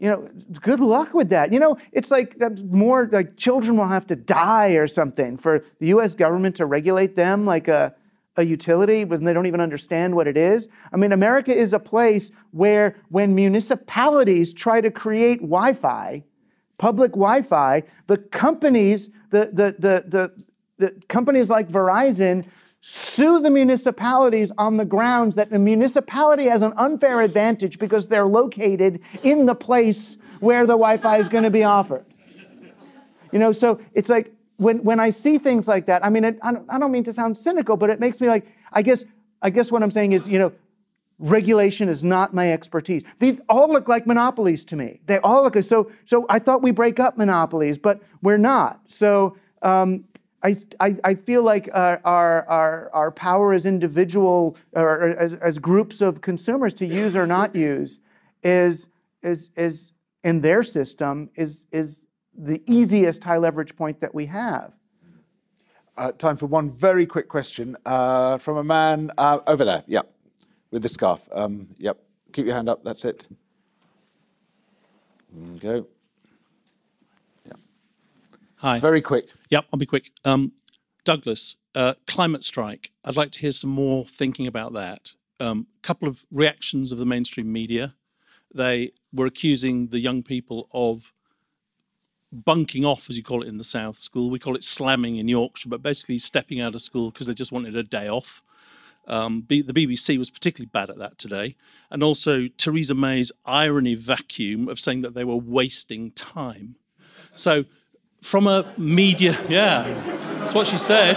you know, good luck with that. You know, it's like more like children will have to die or something for the U S government to regulate them like a, a utility when they don't even understand what it is. I mean, America is a place where when municipalities try to create Wi-Fi, public Wi-Fi, the companies, the, the, the, the, the companies like Verizon sue the municipalities on the grounds that the municipality has an unfair advantage because they're located in the place where the Wi-Fi is going to be offered. You know, so it's like when, when I see things like that, I mean, it, I, don't, I don't mean to sound cynical, but it makes me like, I guess, I guess what I'm saying is, you know, regulation is not my expertise. These all look like monopolies to me. They all look, so, so I thought we break up monopolies, but we're not. So, um, I, I feel like uh, our, our, our power as individual, or as, as groups of consumers to use or not use, is, is, is in their system, is, is the easiest high leverage point that we have. Uh, time for one very quick question uh, from a man uh, over there, yeah, with the scarf. Um, yep, keep your hand up, that's it. There you go. Hi. Very quick. Yep, I'll be quick. Um, Douglas, uh, climate strike. I'd like to hear some more thinking about that. A um, couple of reactions of the mainstream media. They were accusing the young people of bunking off, as you call it in the South, school. We call it slamming in Yorkshire, but basically stepping out of school because they just wanted a day off. Um, B the B B C was particularly bad at that today. And also Theresa May's irony vacuum of saying that they were wasting time. So from a media, yeah, that's what she said.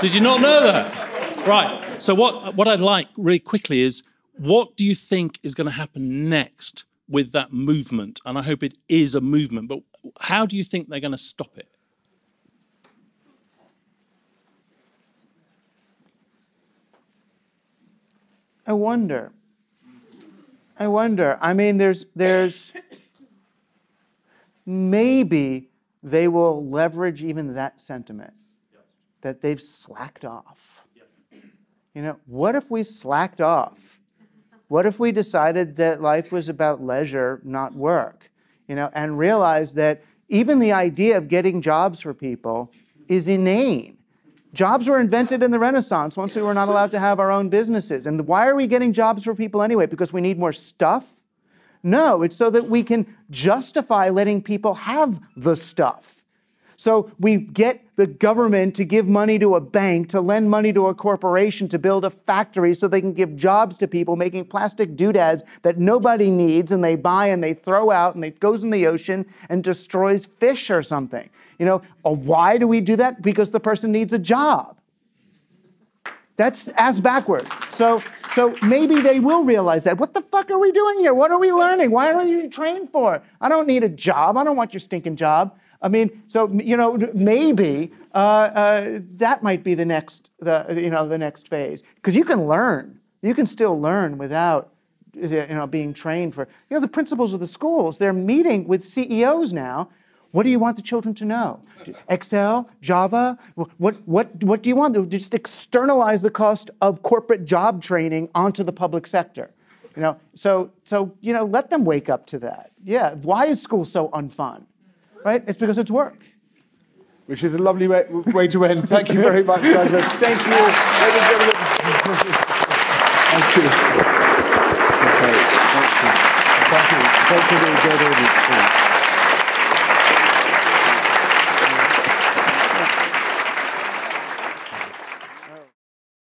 Did you not know that? Right, so what, what I'd like really quickly is, what do you think is going to happen next with that movement? And I hope it is a movement, but how do you think they're going to stop it? I wonder. I wonder. I mean, there's, there's, maybe they will leverage even that sentiment, yep, that they've slacked off. Yep. You know, what if we slacked off? What if we decided that life was about leisure, not work? You know, and realized that even the idea of getting jobs for people is inane. Jobs were invented in the Renaissance once we were not allowed to have our own businesses. And why are we getting jobs for people anyway? Because we need more stuff? No, it's so that we can justify letting people have the stuff. So we get the government to give money to a bank, to lend money to a corporation, to build a factory so they can give jobs to people making plastic doodads that nobody needs, and they buy and they throw out and it goes in the ocean and destroys fish or something. You know, why do we do that? Because the person needs a job. That's ass backward. So, so maybe they will realize that. What the fuck are we doing here? What are we learning? Why are you trained for? I don't need a job. I don't want your stinking job. I mean, so, you know, maybe uh, uh, that might be the next, the, you know, the next phase. Because you can learn. You can still learn without, you know, being trained for. You know, the principals of the schools, they're meeting with C E Os now. What do you want the children to know? Excel, Java, what, what, what do you want? Just externalize the cost of corporate job training onto the public sector. You know, so, so, you know, let them wake up to that. Yeah, why is school so unfun? Right? It's because it's work. Which is a lovely way, way to end. Thank you very much, Douglas. Thank you, ladies and gentlemen. Thank you. Okay. Thank you. Thank you. Thank you.